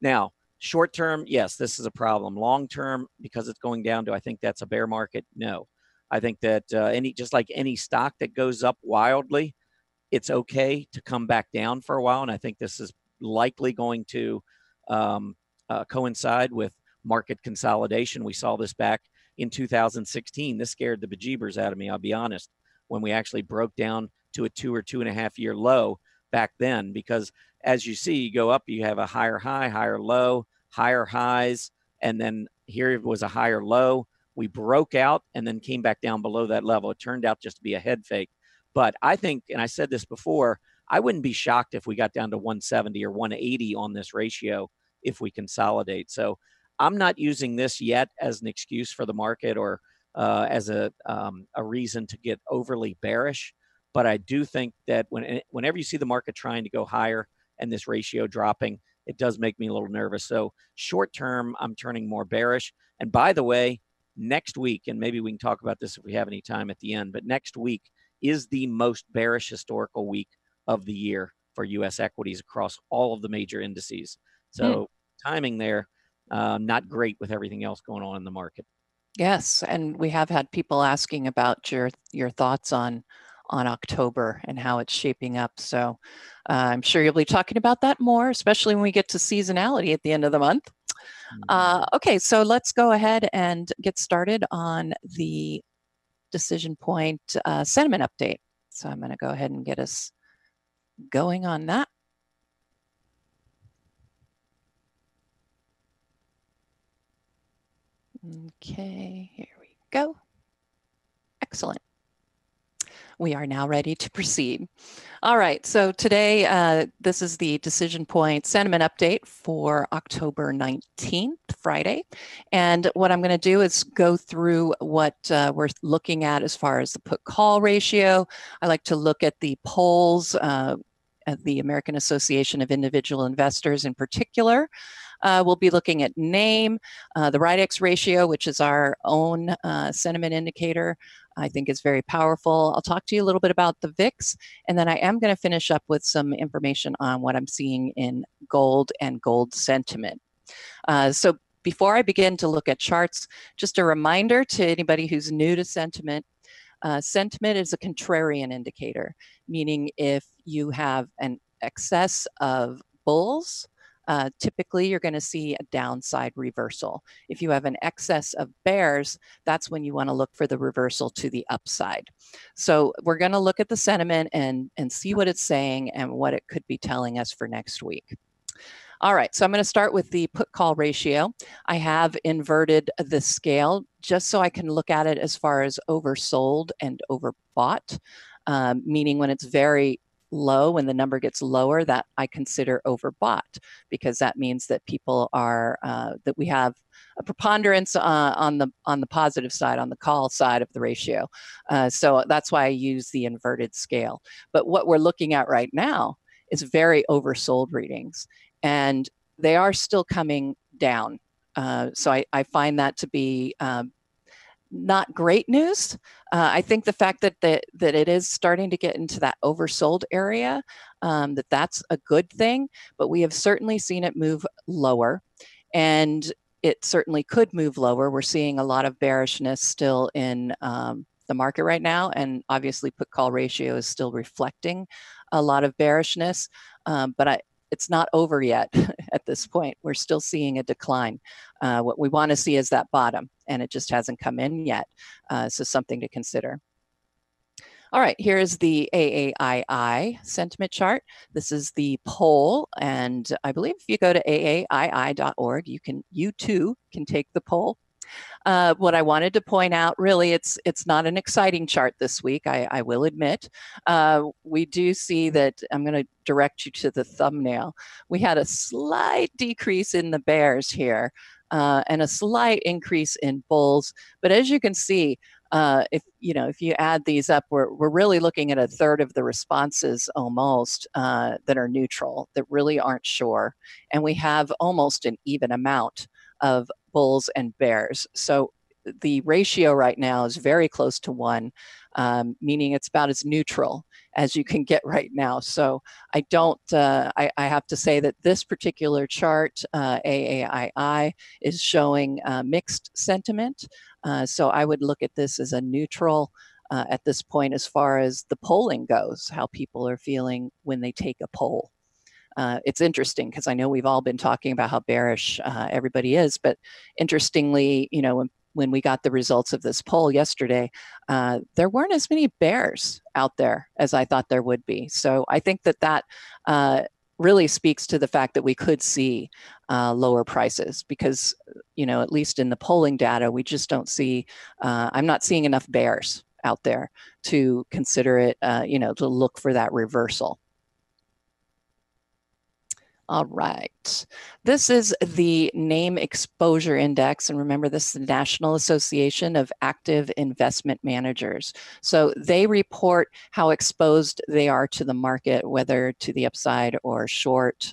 Now, short term, yes, this is a problem. Long term, because it's going down, do I think that's a bear market? No. I think that just like any stock that goes up wildly, it's okay to come back down for a while. And I think this is likely going to coincide with market consolidation. We saw this back in 2016. This scared the bejeebers out of me, I'll be honest, when we actually broke down to a 2 or 2.5 year low back then. Because as you see, you go up, you have a higher high, higher low, higher highs. And then here it was a higher low. We broke out and then came back down below that level. It turned out just to be a head fake. But I think, and I said this before, I wouldn't be shocked if we got down to 170 or 180 on this ratio if we consolidate. So I'm not using this yet as an excuse for the market or as a reason to get overly bearish. But I do think that whenever you see the market trying to go higher and this ratio dropping, it does make me a little nervous. So short term, I'm turning more bearish. And by the way, next week, and maybe we can talk about this if we have any time at the end, but next week is the most bearish historical week of the year for U.S. equities across all of the major indices. So timing there, not great with everything else going on in the market. Yes, and we have had people asking about your thoughts on October and how it's shaping up. So I'm sure you'll be talking about that more, especially when we get to seasonality at the end of the month. Okay, so let's go ahead and get started on the Decision Point sentiment update. So I'm going to go ahead and get us going on that. Okay, here we go. Excellent. We are now ready to proceed. All right, so today, this is the Decision Point sentiment update for October 19th, Friday. And what I'm gonna do is go through what we're looking at as far as the put-call ratio. I like to look at the polls at the American Association of Individual Investors in particular. We'll be looking at name, the Rydex ratio, which is our own sentiment indicator. I think is very powerful. I'll talk to you a little bit about the VIX, and then I am going to finish up with some information on what I'm seeing in gold and gold sentiment. So before I begin to look at charts, just a reminder to anybody who's new to sentiment, sentiment is a contrarian indicator, meaning if you have an excess of bulls, typically you're going to see a downside reversal. If you have an excess of bears, that's when you want to look for the reversal to the upside. So we're going to look at the sentiment and see what it's saying and what it could be telling us for next week. All right, so I'm going to start with the put-call ratio. I have inverted the scale just so I can look at it as far as oversold and overbought. meaning when it's very low, when the number gets lower, that I consider overbought, because that means that people are, that we have a preponderance on the positive side, on the call side of the ratio. So that's why I use the inverted scale. But what we're looking at right now is very oversold readings, and they are still coming down. So I find that to be not great news. I think the fact that it is starting to get into that oversold area, that's a good thing, but we have certainly seen it move lower, and it certainly could move lower. We're seeing a lot of bearishness still in the market right now, and obviously put call ratio is still reflecting a lot of bearishness, but it's not over yet at this point. We're still seeing a decline. What we want to see is that bottom, and it just hasn't come in yet. So something to consider. All right, here's the AAII sentiment chart. This is the poll, and I believe if you go to AAII.org, you too can take the poll. What I wanted to point out, really, it's not an exciting chart this week, I will admit. We do see that, I'm going to direct you to the thumbnail. We had a slight decrease in the bears here and a slight increase in bulls. But as you can see, if you add these up, we're really looking at a third of the responses almost that are neutral, that really aren't sure. And we have almost an even amount of bulls and bears. So the ratio right now is very close to 1, meaning it's about as neutral as you can get right now. So I don't, I have to say that this particular chart, AAII, is showing mixed sentiment. So I would look at this as a neutral at this point as far as the polling goes, how people are feeling when they take a poll. It's interesting because I know we've all been talking about how bearish everybody is, but interestingly, you know, when we got the results of this poll yesterday, there weren't as many bears out there as I thought there would be. So I think that really speaks to the fact that we could see lower prices because, you know, at least in the polling data, we just don't see, I'm not seeing enough bears out there to consider it, you know, to look for that reversal. All right, this is the name exposure index. And remember, this is the National Association of Active Investment Managers. So they report how exposed they are to the market, whether to the upside or short,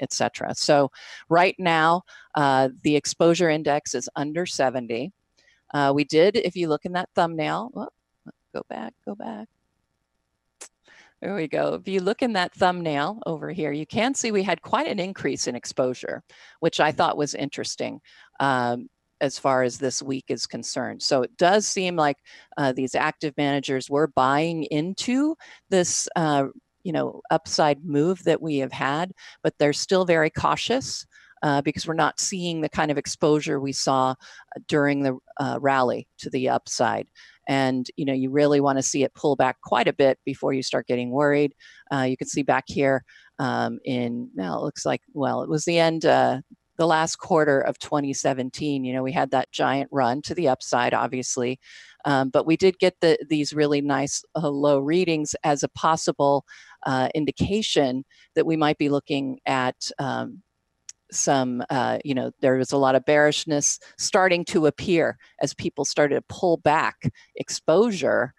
etc. So right now, the exposure index is under 70. We did, if you look in that thumbnail, go back. There we go. If you look in that thumbnail over here, you can see we had quite an increase in exposure, which I thought was interesting as far as this week is concerned. So it does seem like these active managers were buying into this, you know, upside move that we have had, but they're still very cautious because we're not seeing the kind of exposure we saw during the rally to the upside. And, you know, you really want to see it pull back quite a bit before you start getting worried. You can see back here it looks like, well, it was the end, the last quarter of 2017. You know, we had that giant run to the upside, obviously. But we did get these really nice low readings as a possible indication that we might be looking at some, you know, there was a lot of bearishness starting to appear as people started to pull back exposure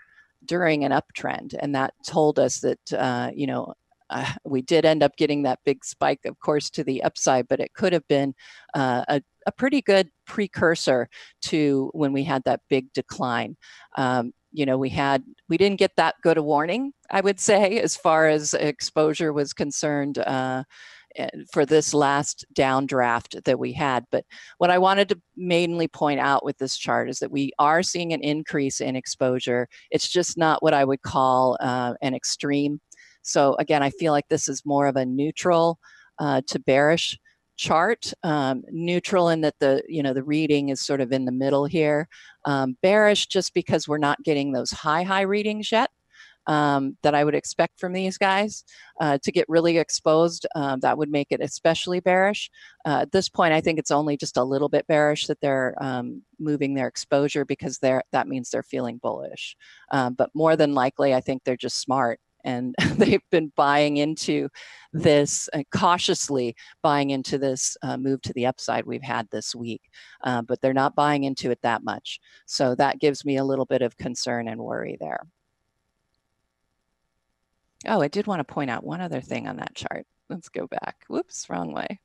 during an uptrend. And that told us that, you know, we did end up getting that big spike, of course, to the upside, but it could have been a pretty good precursor to when we had that big decline. You know, we didn't get that good a warning, I would say, as far as exposure was concerned, for this last downdraft that we had. But what I wanted to mainly point out with this chart is that we are seeing an increase in exposure. It's just not what I would call an extreme. So again, I feel like this is more of a neutral to bearish chart. Neutral in that the reading is sort of in the middle here. Bearish just because we're not getting those high readings yet. that I would expect from these guys to get really exposed. That would make it especially bearish. At this point, I think it's only just a little bit bearish that they're moving their exposure, because that means they're feeling bullish. But more than likely, I think they're just smart, and they've been buying into this, cautiously buying into this move to the upside we've had this week, but they're not buying into it that much. So that gives me a little bit of concern and worry there. Oh, I did want to point out one other thing on that chart. Let's go back. Whoops, wrong way.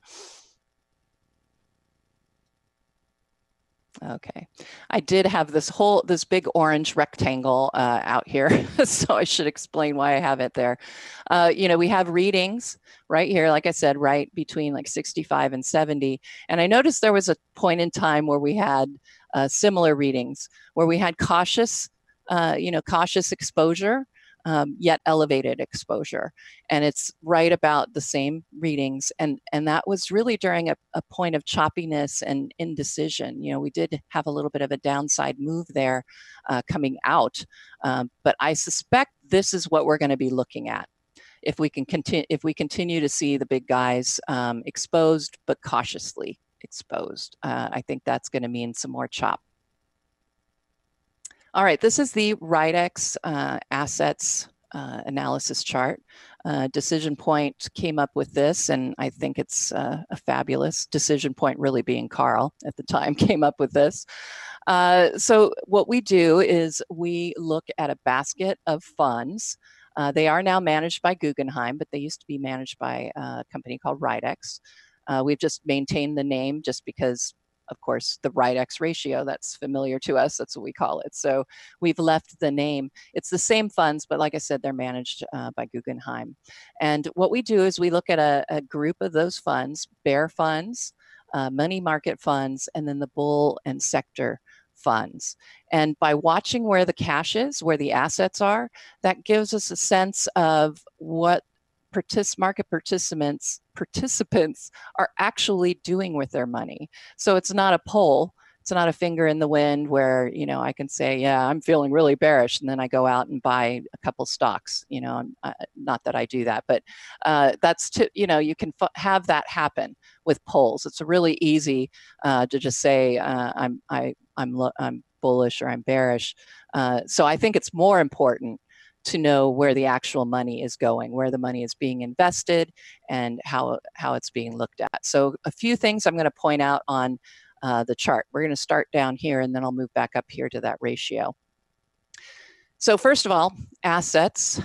Okay, I did have this big orange rectangle out here, so I should explain why I have it there. You know, we have readings right here, like I said, right between like 65 and 70. And I noticed there was a point in time where we had similar readings, where we had cautious, you know, cautious exposure, yet elevated exposure. And it's right about the same readings. And that was really during a point of choppiness and indecision. You know, we did have a little bit of a downside move there coming out. But I suspect this is what we're going to be looking at. If we can continue, to see the big guys exposed, but cautiously exposed, I think that's going to mean some more chop. All right, this is the Rydex assets analysis chart. Decision Point came up with this, and I think it's a fabulous. Decision Point, really being Carl at the time, came up with this. So what we do is we look at a basket of funds. They are now managed by Guggenheim, but they used to be managed by a company called Rydex. We've just maintained the name just because, of course, the Rydex ratio, that's familiar to us. That's what we call it. So we've left the name. It's the same funds, but like I said, they're managed by Guggenheim. And what we do is we look at a group of those funds, bear funds, money market funds, and then the bull and sector funds. And by watching where the cash is, where the assets are, that gives us a sense of what market participants are actually doing with their money. So it's not a poll. It's not a finger in the wind where, you know, I can say, yeah, I'm feeling really bearish, and then I go out and buy a couple stocks. You know, not that I do that, but that's to, you know, you can have that happen with polls. It's really easy to just say I'm bullish or I'm bearish. So I think it's more important to know where the actual money is going, where the money is being invested, and how it's being looked at. So a few things I'm going to point out on the chart. We're going to start down here, and then I'll move back up here to that ratio. So first of all, assets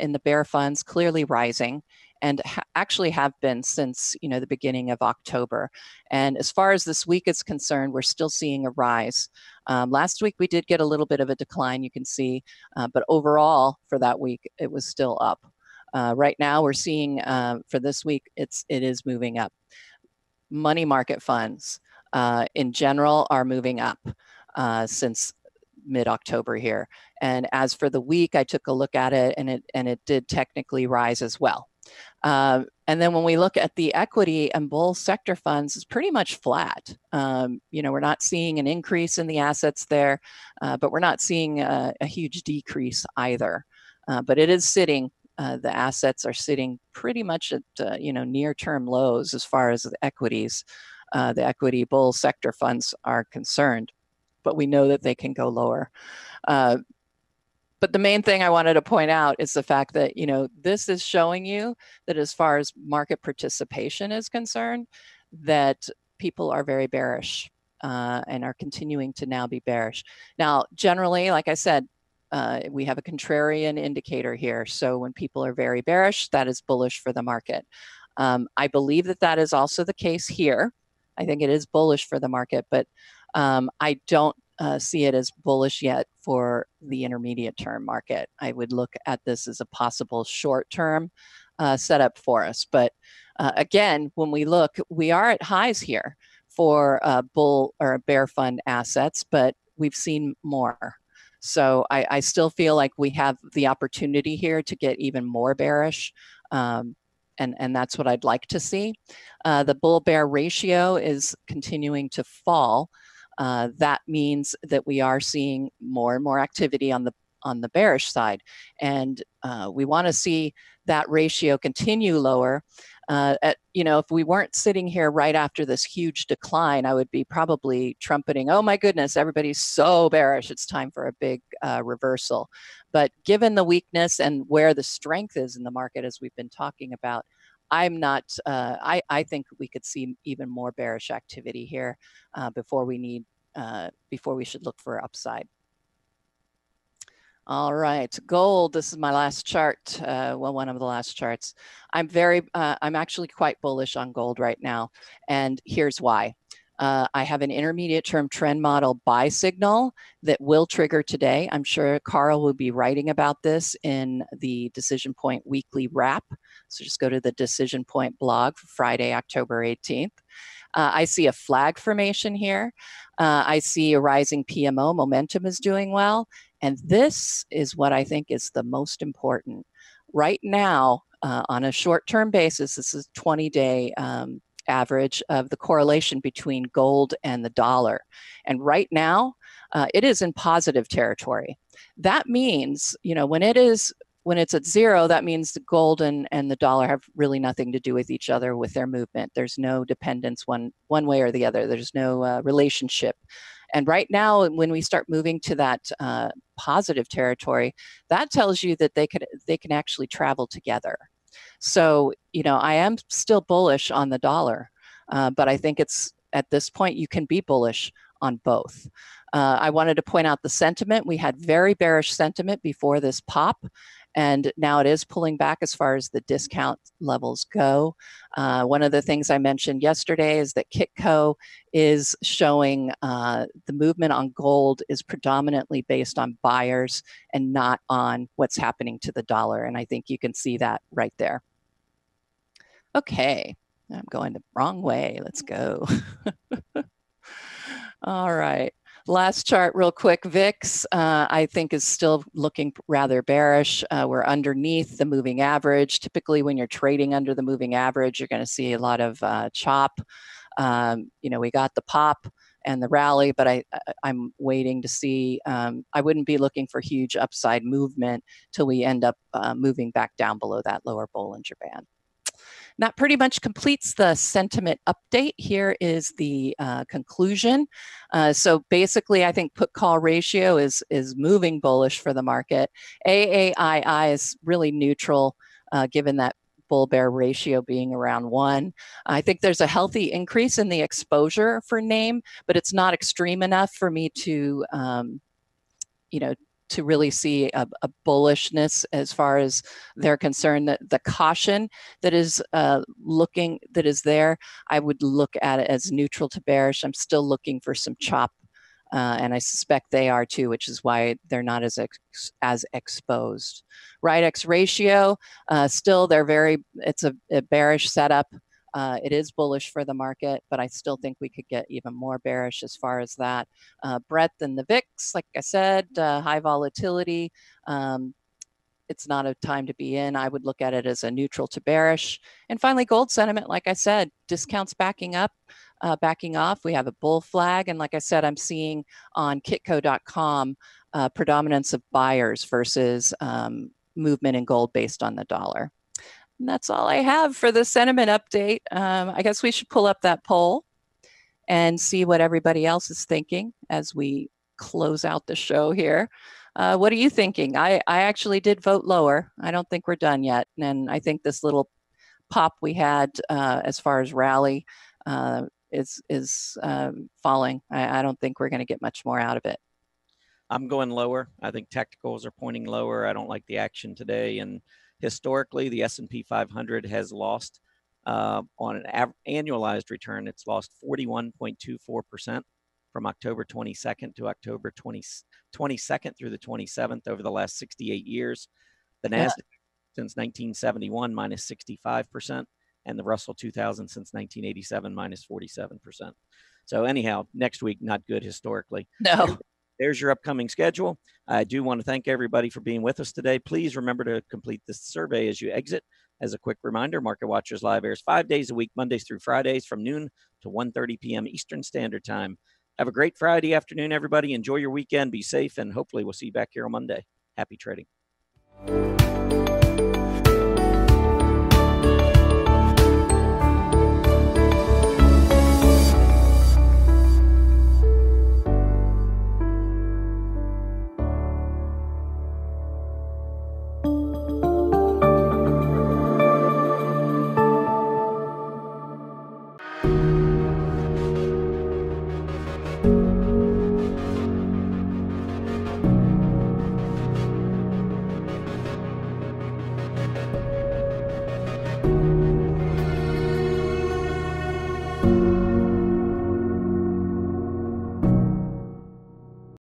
in the bear funds clearly rising, and actually have been since, you know, the beginning of October. And as far as this week is concerned, we're still seeing a rise. Last week, we did get a little bit of a decline, you can see, but overall for that week, it was still up. Right now, we're seeing for this week, it is moving up. Money market funds in general are moving up since mid-October here. And as for the week, I took a look at it, and it did technically rise as well. And then when we look at the equity and bull sector funds, it's pretty much flat. You know, we're not seeing an increase in the assets there, but we're not seeing a huge decrease either. But it is sitting, the assets are sitting pretty much at, you know, near-term lows as far as the equities, the equity bull sector funds are concerned, but we know that they can go lower. But the main thing I wanted to point out is the fact that, you know, this is showing you that as far as market participation is concerned, that people are very bearish and are continuing to now be bearish. Now, generally, like I said, we have a contrarian indicator here. So when people are very bearish, that is bullish for the market. I believe that that is also the case here. I think it is bullish for the market, but I don't see it as bullish yet for the intermediate term market. I would look at this as a possible short term setup for us. But again, when we look, we are at highs here for bull or bear fund assets, but we've seen more. So I still feel like we have the opportunity here to get even more bearish. And that's what I'd like to see. The bull bear ratio is continuing to fall. That means that we are seeing more and more activity on the on the bearish side. And we want to see that ratio continue lower. If we weren't sitting here right after this huge decline, I would be probably trumpeting, oh my goodness, everybody's so bearish, it's time for a big reversal. But given the weakness and where the strength is in the market, as we've been talking about, I'm not, I think we could see even more bearish activity here before we should look for upside. All right, gold, this is my last chart, well, one of the last charts. I'm actually quite bullish on gold right now, and here's why. I have an intermediate term trend model buy signal that will trigger today. I'm sure Carl will be writing about this in the Decision Point weekly wrap. So just go to the Decision Point blog for Friday, October 18th. I see a flag formation here. I see a rising PMO, momentum is doing well. And this is what I think is the most important. Right now, on a short-term basis, this is 20-day average of the correlation between gold and the dollar. And right now, it is in positive territory. That means, you know, when it's at zero, that means the gold and the dollar have really nothing to do with each other with their movement. There's no dependence one way or the other. There's no relationship. And right now, when we start moving to that positive territory, that tells you that they can actually travel together. So, you know, I am still bullish on the dollar, but I think it's at this point you can be bullish on both. I wanted to point out the sentiment. We had very bearish sentiment before this pop, and now it is pulling back as far as the discount levels go. One of the things I mentioned yesterday is that Kitco is showing the movement on gold is predominantly based on buyers and not on what's happening to the dollar. And I think you can see that right there. Okay, I'm going the wrong way. Let's go. All right. Last chart real quick, VIX, I think is still looking rather bearish. We're underneath the moving average. Typically when you're trading under the moving average, you're going to see a lot of chop. You know, we got the pop and the rally, but I'm waiting to see. I wouldn't be looking for huge upside movement till we end up moving back down below that lower Bollinger Band. And that pretty much completes the sentiment update. Here is the conclusion. So basically, I think put-call ratio is moving bullish for the market. AAII is really neutral, given that bull-bear ratio being around 1. I think there's a healthy increase in the exposure for name, but it's not extreme enough for me to, to really see a bullishness as far as they're concerned. That the caution that is there, I would look at it as neutral to bearish. I'm still looking for some chop, and I suspect they are too, which is why they're not as exposed. Rydex ratio, still they're it's a bearish setup. It is bullish for the market, but I still think we could get even more bearish as far as that. Breadth in the VIX, like I said, high volatility. It's not a time to be in. I would look at it as a neutral to bearish. And finally, gold sentiment, like I said, discounts backing up, backing off. We have a bull flag. And like I said, I'm seeing on kitco.com predominance of buyers versus movement in gold based on the dollar. And that's all I have for the sentiment update. I guess we should pull up that poll and see what everybody else is thinking as we close out the show here. What are you thinking? I actually did vote lower. I don't think we're done yet. And I think this little pop we had as far as rally is falling. I don't think we're going to get much more out of it. I'm going lower. I think tacticals are pointing lower. I don't like the action today. And historically, the S&P 500 has lost on an annualized return. It's lost 41.24% from October 22nd to October 22nd through the 27th over the last 68 years. The NASDAQ since 1971 minus 65%, and the Russell 2000 since 1987 minus 47%. So anyhow, next week, not good historically. No. There's your upcoming schedule. I do want to thank everybody for being with us today. Please remember to complete this survey as you exit. As a quick reminder, Market Watchers Live airs 5 days a week, Mondays through Fridays from noon to 1:30 p.m. Eastern Standard Time. Have a great Friday afternoon, everybody. Enjoy your weekend. Be safe, and hopefully we'll see you back here on Monday. Happy trading.